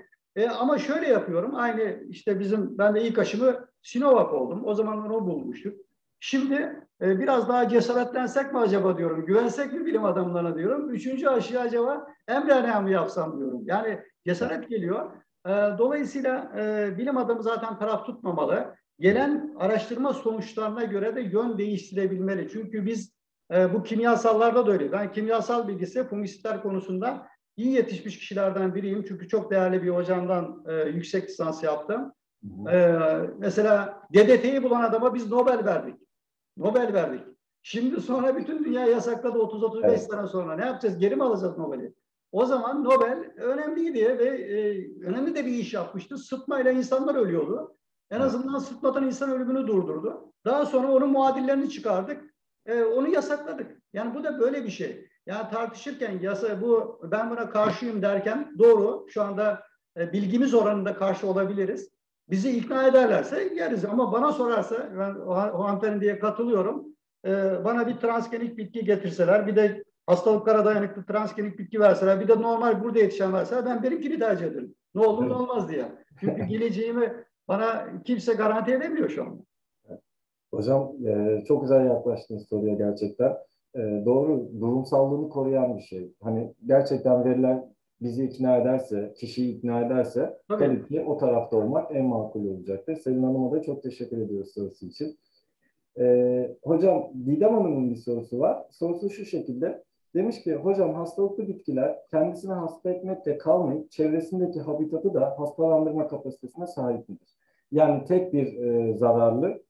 ama şöyle yapıyorum. Aynı işte bizim, ben de ilk aşımı Sinovac oldum. O zamanlar o bulmuştuk. Şimdi biraz daha cesaretlensek mi acaba diyorum. Güvensek mi bilim adamlarına diyorum. Üçüncü aşıyı acaba mRNA mı yapsam diyorum. Yani cesaret geliyor. Dolayısıyla bilim adamı zaten taraf tutmamalı. Gelen araştırma sonuçlarına göre de yön değiştirebilmeli. Çünkü biz bu kimyasallarda da öyle. Ben kimyasal bilgisi fungisitler konusunda iyi yetişmiş kişilerden biriyim. Çünkü çok değerli bir hocamdan yüksek lisans yaptım. Mesela DDT'yi bulan adama biz Nobel verdik. Nobel verdik. Şimdi sonra bütün dünya yasakladı 30-35 evet, sene sonra. Ne yapacağız? Geri mi alacağız Nobel'i? O zaman Nobel önemliydi ve önemli de bir iş yapmıştı. Sıtmayla insanlar ölüyordu. En azından sıtmadan insan ölümünü durdurdu. Daha sonra onun muadillerini çıkardık. Onu yasakladık. Yani bu da böyle bir şey. Yani tartışırken yasa, bu ben buna karşıyım derken doğru. Şu anda bilgimiz oranında karşı olabiliriz. Bizi ikna ederlerse geriz. Ama bana sorarsa, ben o hanımefendiye katılıyorum. Bana bir transgenik bitki getirseler, bir de hastalıklara dayanıklı transgenik bitki verseler, bir de normal burada yetişen verseler, ben benimkini tercih ederim. Ne olur ne olmaz diye. Çünkü geleceğimi bana kimse garanti edemiyor şu anda. Hocam çok güzel yaklaştınız soruya gerçekten. Doğru, durumsallığını koruyan bir şey. Hani gerçekten veriler bizi ikna ederse, kişiyi ikna ederse tabii ki o tarafta olmak en makul olacaktır. Selin Hanım'a da çok teşekkür ediyoruz sorusu için. Hocam Didem Hanım'ın bir sorusu var. Sorusu şu şekilde. Demiş ki hocam hastalıklı bitkiler kendisini hasta etmekle kalmayıp çevresindeki habitatı da hastalandırma kapasitesine sahip midir? Yani tek bir zararlı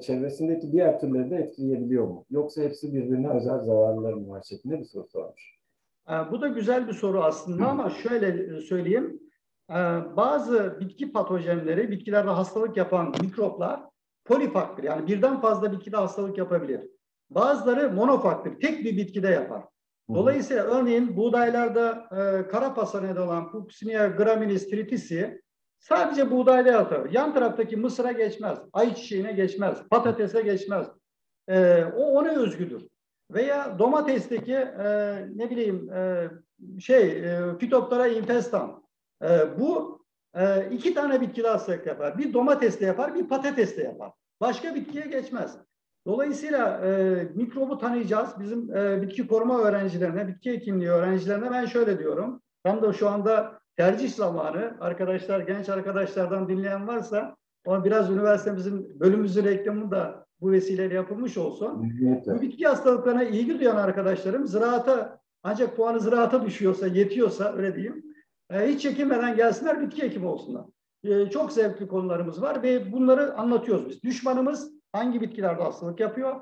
çevresindeki diğer türleri de etkileyebiliyor mu? Yoksa hepsi birbirine özel zararlılar mı var şeklinde bir soru sormuş. Bu da güzel bir soru aslında ama şöyle söyleyeyim. Bazı bitki patojenleri, bitkilerde hastalık yapan mikroplar polifaktır. Yani birden fazla bitkide hastalık yapabilir. Bazıları monofaktır. Tek bir bitkide yapar. Dolayısıyla örneğin buğdaylarda kara pastanede olan Puccinia graminis tritici sadece buğdayda yatar. Yan taraftaki mısıra geçmez. Ayçiçeğine geçmez. Patatese geçmez. O ona özgüdür. Veya domatesteki ne bileyim Phytophthora infestam. Bu iki tane bitkide hastalık yapar. Bir domateste yapar, bir patateste yapar. Başka bitkiye geçmez. Dolayısıyla mikrobu tanıyacağız. Bizim bitki koruma öğrencilerine, bitki hekimliği öğrencilerine ben şöyle diyorum. Tam da şu anda tercih zamanı. Arkadaşlar, genç arkadaşlardan dinleyen varsa ama biraz üniversitemizin, bölümümüzün reklamını da bu vesileyle yapılmış olsun. Evet. Bu bitki hastalıklarına ilgi duyan arkadaşlarım ziraata, ancak puanı ziraata düşüyorsa, yetiyorsa öyle diyeyim. Hiç çekinmeden gelsinler, bitki hekimi olsunlar. Çok zevkli konularımız var ve bunları anlatıyoruz biz. Düşmanımız hangi bitkilerde hastalık yapıyor?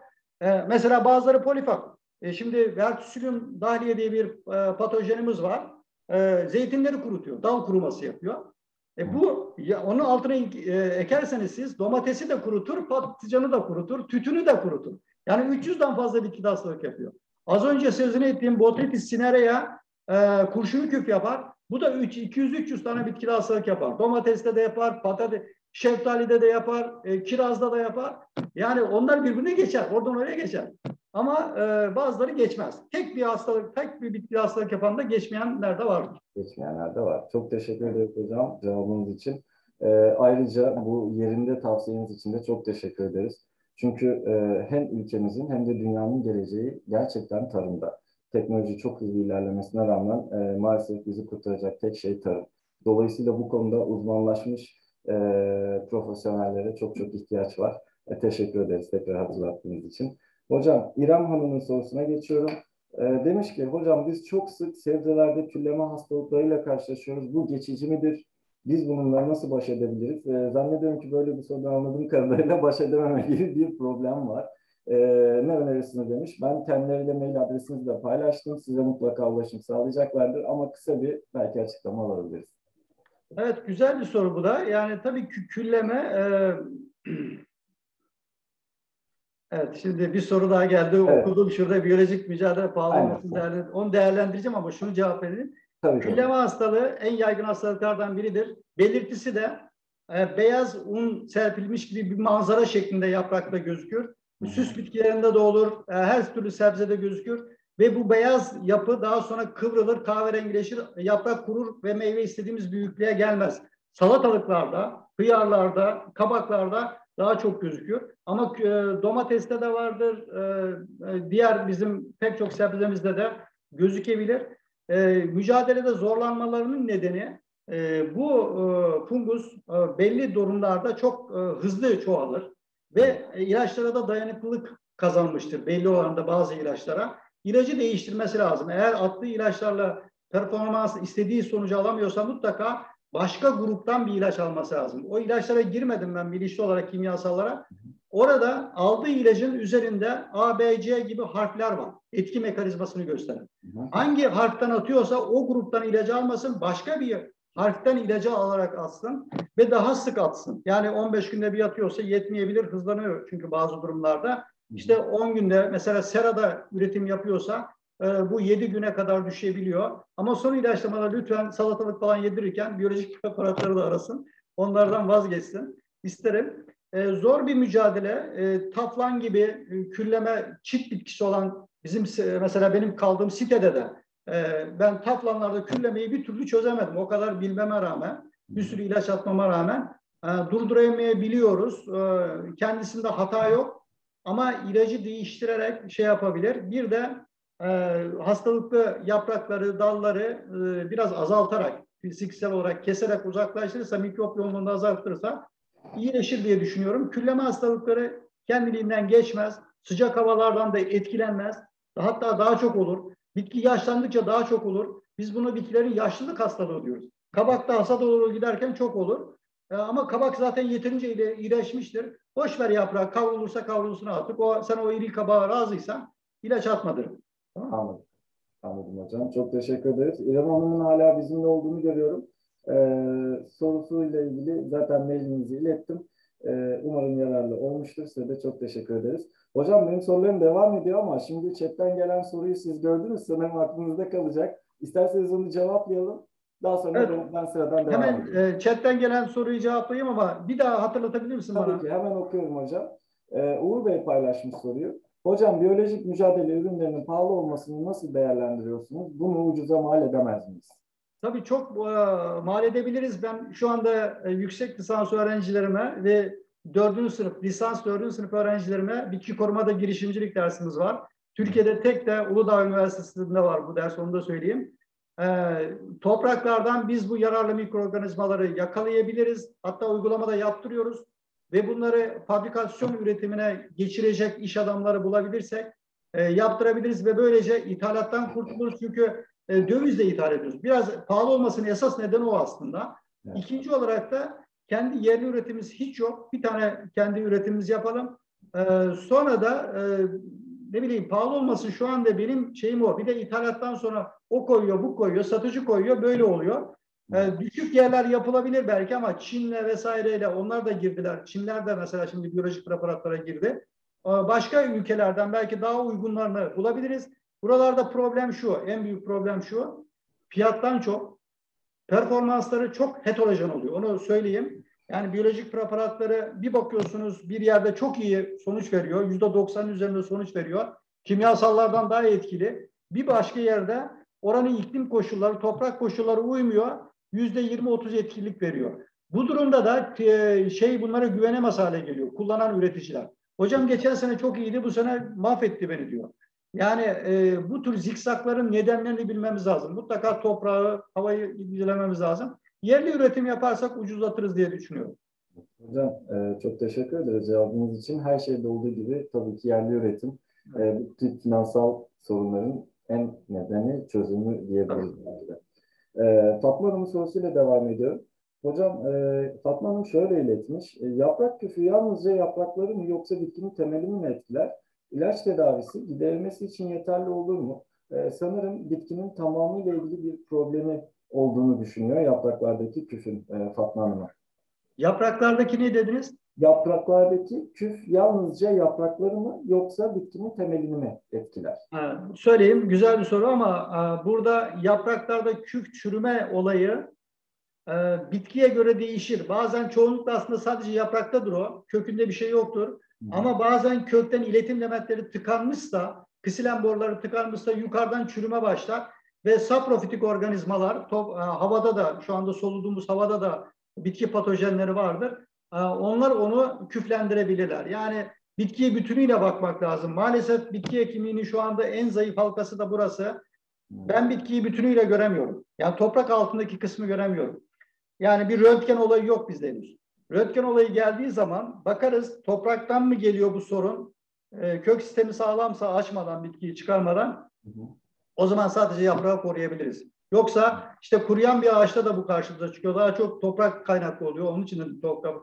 Mesela bazıları polifak. Şimdi Verticillium dahliae diye bir patojenimiz var. Zeytinleri kurutuyor, dal kuruması yapıyor. Bu ya, onun altına ekerseniz siz domatesi de kurutur, patlıcanı da kurutur, tütünü de kurutur. Yani 300'den fazla bitkide hastalık yapıyor. Az önce sözünü ettiğim Botrytis cinerea kurşun küf yapar. Bu da 200-300 tane bitkide hastalık yapar. Domateste de yapar, patates, şeftalide de yapar, kirazda da yapar. Yani onlar birbirine geçer, oradan oraya geçer. Ama bazıları geçmez. Tek bir hastalık, tek bir bitki hastalık yapan da geçmeyenler de vardır. Geçmeyenler de var. Çok teşekkür ederim hocam cevabınız için. Ayrıca bu yerinde tavsiyeniz için de çok teşekkür ederiz. Çünkü hem ülkemizin hem de dünyanın geleceği gerçekten tarımda. Teknoloji çok hızlı ilerlemesine rağmen maalesef bizi kurtaracak tek şey tarım. Dolayısıyla bu konuda uzmanlaşmış profesyonellere çok çok ihtiyaç var. Teşekkür ederiz tekrar hatırlattığınız için. Hocam İrem Hanım'ın sorusuna geçiyorum. Demiş ki hocam biz çok sık sebzelerde külleme hastalıklarıyla karşılaşıyoruz. Bu geçici midir? Biz bununla nasıl baş edebiliriz? Zannediyorum ki böyle bir sorudan anladığım kadarıyla baş edememe gibi bir problem var. Ne önerirsiniz demiş. Ben kendileriyle mail adresinizi de paylaştım. Size mutlaka ulaşım sağlayacaklardır ama kısa bir belki açıklama alabiliriz. Evet, güzel bir soru bu da. Yani tabii ki külleme... Evet, şimdi bir soru daha geldi. Evet. Okudum şurada, biyolojik mücadele pahalılığını onu değerlendireceğim ama şunu cevap edeyim. Külleme hastalığı en yaygın hastalıklardan biridir. Belirtisi de beyaz un serpilmiş gibi bir manzara şeklinde yaprakta gözükür. Süs bitkilerinde de olur, her türlü sebzede gözükür. Ve bu beyaz yapı daha sonra kıvrılır, kahverengileşir, yaprak kurur ve meyve istediğimiz büyüklüğe gelmez. Salatalıklarda, hıyarlarda, kabaklarda daha çok gözüküyor. Ama domateste de vardır, diğer bizim pek çok sebzemizde de gözükebilir. Mücadelede zorlanmalarının nedeni bu fungus belli durumlarda çok hızlı çoğalır ve ilaçlara da dayanıklılık kazanmıştır belli oranda bazı ilaçlara. İlacı değiştirmesi lazım. Eğer attığı ilaçlarla performans istediği sonucu alamıyorsa mutlaka başka gruptan bir ilaç alması lazım. O ilaçlara girmedim ben bilinçli olarak kimyasallara. Orada aldığı ilacın üzerinde A, B, C gibi harfler var. Etki mekanizmasını gösteren. Hangi harften atıyorsa o gruptan ilacı almasın, başka bir harften ilacı alarak atsın ve daha sık atsın. Yani 15 günde bir atıyorsa yetmeyebilir, hızlanıyor çünkü bazı durumlarda. İşte 10 günde mesela serada üretim yapıyorsa bu 7 güne kadar düşebiliyor. Ama son ilaçlamalar lütfen salatalık falan yedirirken biyolojik preparatları da arasın. Onlardan vazgeçsin isterim. Zor bir mücadele. Taflan gibi külleme çit bitkisi olan bizim mesela benim kaldığım sitede de ben taflanlarda küllemeyi bir türlü çözemedim. O kadar bilmeme rağmen, bir sürü ilaç atmama rağmen durduramayabiliyoruz. Kendisinde hata yok. Ama ilacı değiştirerek şey yapabilir. Bir de hastalıklı yaprakları, dalları biraz azaltarak, fiziksel olarak keserek uzaklaştırırsa, mikrop yoğunluğunu azaltırsa iyileşir diye düşünüyorum. Külleme hastalıkları kendiliğinden geçmez. Sıcak havalardan da etkilenmez. Hatta daha çok olur. Bitki yaşlandıkça daha çok olur. Biz buna bitkilerin yaşlılık hastalığı diyoruz. Kabakta hasat olur giderken çok olur. Ama kabak zaten yeterince iyileşmiştir. Boş ver yaprağı, kavrulursa kavrulsuna atıp sen o iri kabağa razıysan ilaç atmadırım. Tamam. Anladım. Anladım hocam. Çok teşekkür ederiz. İrem Hanım'ın hala bizimle olduğunu görüyorum. Sorusuyla ilgili zaten mailinizi ilettim. Umarım yararlı olmuştur. Size de çok teşekkür ederiz. Hocam benim sorularım devam ediyor ama şimdi chatten gelen soruyu siz gördünüz. Sanırım aklınızda kalacak. İsterseniz onu cevaplayalım. Daha sonra evet. Ben sıradan devam edeyim. Hemen chatten gelen soruyu cevaplayayım ama bir daha hatırlatabilir misin bana? Tabii ki, hemen okuyorum hocam. Uğur Bey paylaşmış soruyu. Hocam biyolojik mücadele ürünlerinin pahalı olmasını nasıl değerlendiriyorsunuz? Bunu ucuza mal edemez miyiz? Tabii çok mal edebiliriz. Ben şu anda yüksek lisans öğrencilerime ve 4. sınıf, lisans 4. sınıf öğrencilerime bitki korumada girişimcilik dersimiz var. Türkiye'de tek de Uludağ Üniversitesi'nde var bu ders, onu da söyleyeyim. Topraklardan biz bu yararlı mikroorganizmaları yakalayabiliriz. Hatta uygulamada yaptırıyoruz ve bunları fabrikasyon üretimine geçirecek iş adamları bulabilirsek yaptırabiliriz ve böylece ithalattan kurtuluruz. Çünkü dövizle ithal ediyoruz. Biraz pahalı olmasının esas nedeni o aslında. Evet. İkinci olarak da kendi yerli üretimimiz hiç yok. Bir tane kendi üretimimiz yapalım. Sonra da ne bileyim pahalı olması şu anda benim şeyim o. Bir de ithalattan sonra o koyuyor, bu koyuyor, satıcı koyuyor, böyle oluyor. Düşük yerler yapılabilir belki ama Çin'le vesaireyle onlar da girdiler. Çinler de mesela şimdi biyolojik preparatlara girdi. Başka ülkelerden belki daha uygunlarını bulabiliriz. Buralarda problem şu, en büyük problem şu. Fiyattan çok, performansları çok heterojen oluyor. Onu söyleyeyim. Yani biyolojik preparatları bir bakıyorsunuz bir yerde çok iyi sonuç veriyor. %90'ın üzerinde sonuç veriyor. Kimyasallardan daha etkili. Bir başka yerde oranın iklim koşulları, toprak koşulları uymuyor. %20-30 etkilik veriyor. Bu durumda da bunlara güvenemez hale geliyor kullanan üreticiler. Hocam geçen sene çok iyiydi, bu sene mahvetti beni diyor. Yani bu tür zikzakların nedenlerini bilmemiz lazım. Mutlaka toprağı, havayı incelememiz lazım. Yerli üretim yaparsak ucuzlatırız diye düşünüyorum. Hocam çok teşekkür ederiz cevabınız için. Her şeyde olduğu gibi tabii ki yerli üretim bu tür finansal sorunların en nedeni çözümü diyebiliriz. Evet. Fatma Hanım'ın sorusuyla devam ediyorum. Hocam Fatma Hanım şöyle iletmiş. Yaprak küfü yalnızca yaprakları mı yoksa bitkinin temeli mi etkiler? İlaç tedavisi giderilmesi için yeterli olur mu? Sanırım bitkinin tamamıyla ilgili bir problemi olduğunu düşünüyor yapraklardaki küfün Fatma Hanım'a. Yapraklardaki ne dediniz? Yapraklardaki küf yalnızca yaprakları mı yoksa bitkinin temelini mi etkiler? Söyleyeyim, güzel bir soru ama burada yapraklarda küf çürüme olayı bitkiye göre değişir. Bazen çoğunlukla aslında sadece yapraktadır o. Kökünde bir şey yoktur. Ama bazen kökten iletim elementleri tıkanmışsa, ksilen boruları tıkanmışsa yukarıdan çürüme başlar ve saprofitik organizmalar havada da, şu anda soluduğumuz havada da bitki patojenleri vardır. Onlar onu küflendirebilirler. Yani bitkiye bütünüyle bakmak lazım. Maalesef bitki hekimliğinin şu anda en zayıf halkası da burası. Ben bitkiyi bütünüyle göremiyorum. Yani toprak altındaki kısmı göremiyorum. Yani bir röntgen olayı yok bizde henüz. Röntgen olayı geldiği zaman bakarız topraktan mı geliyor bu sorun? Kök sistemi sağlamsa açmadan, bitkiyi çıkarmadan, o zaman sadece yaprağı koruyabiliriz. Yoksa işte kuruyan bir ağaçta da bu karşımıza çıkıyor. Daha çok toprak kaynaklı oluyor. Onun için de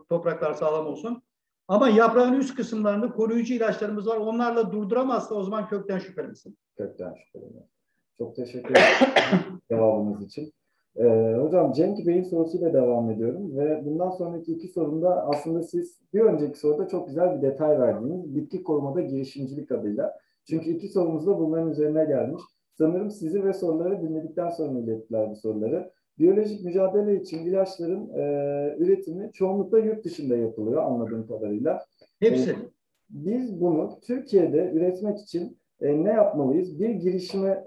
topraklar sağlam olsun. Ama yaprağın üst kısımlarında koruyucu ilaçlarımız var. Onlarla durduramazsa o zaman kökten şüphelenirsin. Kökten şüphelenirsin. Çok teşekkür ederim cevabınız için. Hocam, Cenk Bey'in sorusuyla devam ediyorum ve bundan sonraki iki sorumda aslında siz bir önceki soruda çok güzel bir detay verdiniz. Bitki korumada girişimcilik adıyla. Çünkü iki sorumuz da bunların üzerine gelmiş. Sanırım sizi ve soruları dinledikten sonra ilettiler bu soruları. Biyolojik mücadele için ilaçların üretimi çoğunlukla yurt dışında yapılıyor anladığım kadarıyla. Hepsi. Biz bunu Türkiye'de üretmek için ne yapmalıyız? Bir girişime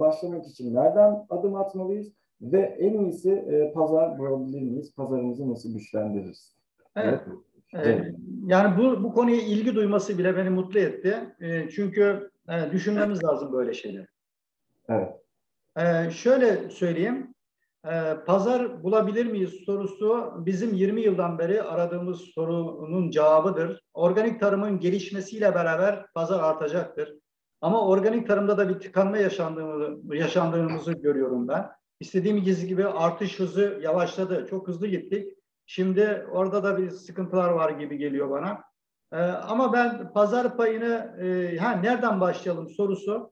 başlamak için nereden adım atmalıyız? Ve en iyisi pazar bulabilir miyiz? Pazarımızı nasıl güçlendiririz? Evet. Yani bu konuya ilgi duyması bile beni mutlu etti. Çünkü düşünmemiz lazım böyle şeyleri. Evet. Şöyle söyleyeyim. Pazar bulabilir miyiz sorusu bizim 20 yıldan beri aradığımız sorunun cevabıdır. Organik tarımın gelişmesiyle beraber pazar artacaktır. Ama organik tarımda da bir tıkanma yaşandığımızı görüyorum ben. İstediğimiz gibi artış hızı yavaşladı. Çok hızlı gittik. Şimdi orada da bir sıkıntılar var gibi geliyor bana. Ama ben pazar payını nereden başlayalım sorusu.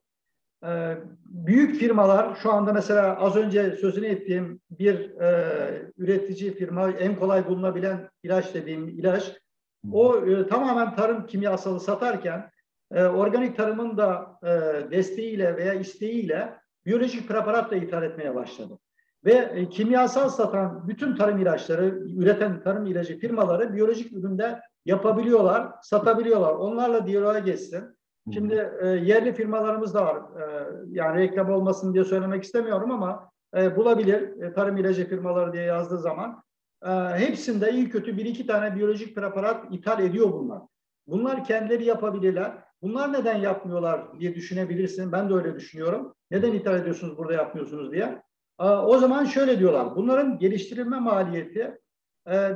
Büyük firmalar şu anda mesela az önce sözünü ettiğim bir üretici firma, en kolay bulunabilen ilaç dediğim ilaç. O tamamen tarım kimyasalı satarken organik tarımın da desteğiyle veya isteğiyle biyolojik preparat da ithal etmeye başladı. Ve kimyasal satan bütün tarım ilaçları, üreten tarım ilacı firmaları biyolojik üründe yapabiliyorlar, satabiliyorlar. Onlarla diyaloğa geçsin. Şimdi yerli firmalarımız da var. Yani reklam olmasın diye söylemek istemiyorum ama bulabilir tarım ilacı firmaları diye yazdığı zaman. Hepsinde iyi kötü bir iki tane biyolojik preparat ithal ediyor bunlar. Bunlar kendileri yapabilirler. Bunlar neden yapmıyorlar diye düşünebilirsin. Ben de öyle düşünüyorum. Neden ithal ediyorsunuz, burada yapmıyorsunuz diye. O zaman şöyle diyorlar. Bunların geliştirilme maliyeti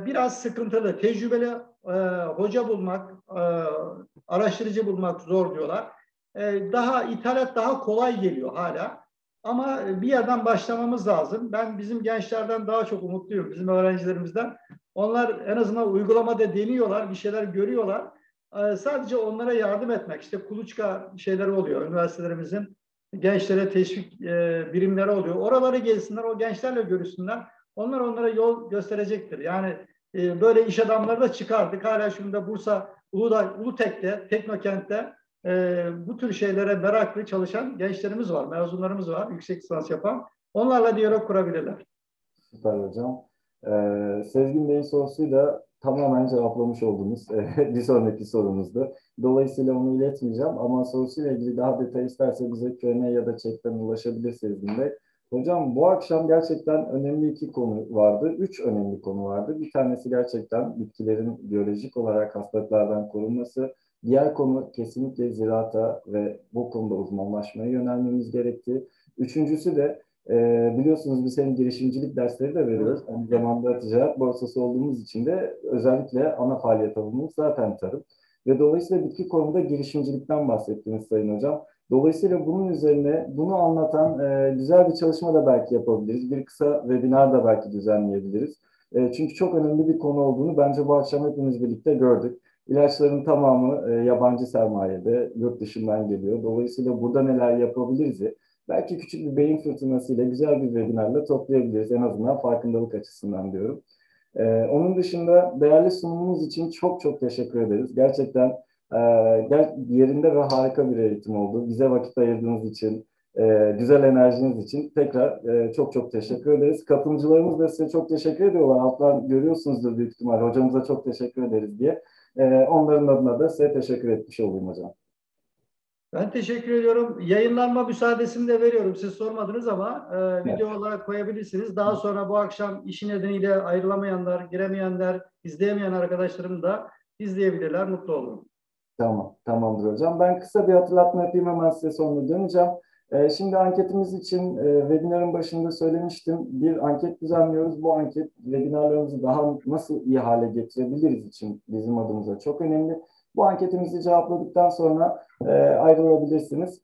biraz sıkıntılı. Tecrübeli hoca bulmak, araştırıcı bulmak zor diyorlar. Daha ithalat daha kolay geliyor hala. Ama bir yerden başlamamız lazım. Ben bizim gençlerden daha çok umutluyum. Bizim öğrencilerimizden. Onlar en azından uygulamada deniyorlar. Bir şeyler görüyorlar. Sadece onlara yardım etmek, işte kuluçka şeyleri oluyor, üniversitelerimizin gençlere teşvik birimleri oluyor. Oralara gelsinler, o gençlerle görüşsünler. Onlar onlara yol gösterecektir. Yani böyle iş adamları da çıkardık. Hala şimdi Bursa, Uludağ, Ulutek'te, Teknokent'te bu tür şeylere meraklı çalışan gençlerimiz var, mezunlarımız var, yüksek lisans yapan. Onlarla diyalog kurabilirler. Süper hocam. Sezgin Bey'in sorusuyla tamamen cevaplamış olduğumuz bir sonraki sorumuzdu. Dolayısıyla onu iletmeyeceğim ama sorusuyla ilgili daha detay isterse bize Q&A ya da chatten ulaşabilir Sezgin Bey. Hocam, bu akşam gerçekten önemli iki konu vardı. Üç önemli konu vardı. Bir tanesi gerçekten bitkilerin biyolojik olarak hastalıklardan korunması. Diğer konu kesinlikle ziraata ve bu konuda uzmanlaşmaya yönelmemiz gerektiği. Üçüncüsü de biliyorsunuz biz hem girişimcilik dersleri de veriyoruz. Aynı zamanda ticaret borsası olduğumuz için de özellikle ana faaliyet alanımız zaten tarım. Ve dolayısıyla bitki korumada girişimcilikten bahsettiniz Sayın Hocam. Dolayısıyla bunun üzerine bunu anlatan güzel bir çalışma da belki yapabiliriz. Bir kısa webinar da belki düzenleyebiliriz. Çünkü çok önemli bir konu olduğunu bence bu akşam hepimiz birlikte gördük. İlaçların tamamı yabancı sermayede, yurt dışından geliyor. Dolayısıyla burada neler yapabiliriz? belki küçük bir beyin fırtınasıyla güzel bir webinarla toplayabiliriz. En azından farkındalık açısından diyorum. Onun dışında değerli sunumunuz için çok çok teşekkür ederiz. Gerçekten yerinde ve harika bir eğitim oldu. Bize vakit ayırdığınız için, güzel enerjiniz için tekrar çok çok teşekkür ederiz. Katılımcılarımız da size çok teşekkür ediyorlar. Alttan görüyorsunuzdur büyük ihtimal. Hocamıza çok teşekkür ederiz diye. Onların adına da size teşekkür etmiş olayım hocam. Ben teşekkür ediyorum. Yayınlanma müsaadesini de veriyorum. Siz sormadınız ama video olarak koyabilirsiniz. Daha sonra bu akşam işi nedeniyle ayrılamayanlar, giremeyenler, izleyemeyen arkadaşlarım da izleyebilirler. Mutlu olurum. Tamam, tamamdır hocam. Ben kısa bir hatırlatma yapayım, hemen size sonra döneceğim. Şimdi anketimiz için webinarın başında söylemiştim. Bir anket düzenliyoruz. Bu anket webinarlarımızı daha nasıl iyi hale getirebiliriz için bizim adımıza çok önemli. Bu anketimizi cevapladıktan sonra ayrılabilirsiniz.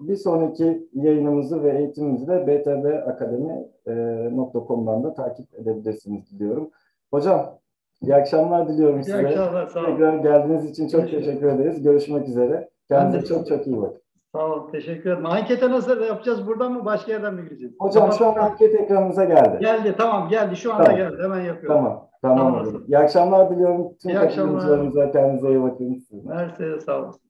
Bir sonraki yayınımızı ve eğitimimizi de btabakademi.com'dan da takip edebilirsiniz diliyorum. Hocam iyi akşamlar diliyorum size. İyi akşamlar, sağ olun. Tekrar geldiğiniz için çok teşekkür ederiz. Görüşmek üzere. Kendinize çok çok iyi bakın. Sağ olun, teşekkür ederim. Ankete nasıl yapacağız? Buradan mı, başka yerden mi gireceğiz? Hocam tamam. Şu an anket ekranınıza geldi. Geldi, tamam geldi. Şu anda tamam. Geldi. Hemen yapıyorum. Tamam. Tamam. İyi akşamlar diliyorum. Tüm katılımcılarımıza, kendinize iyi bakın. Her şeye sağ olun.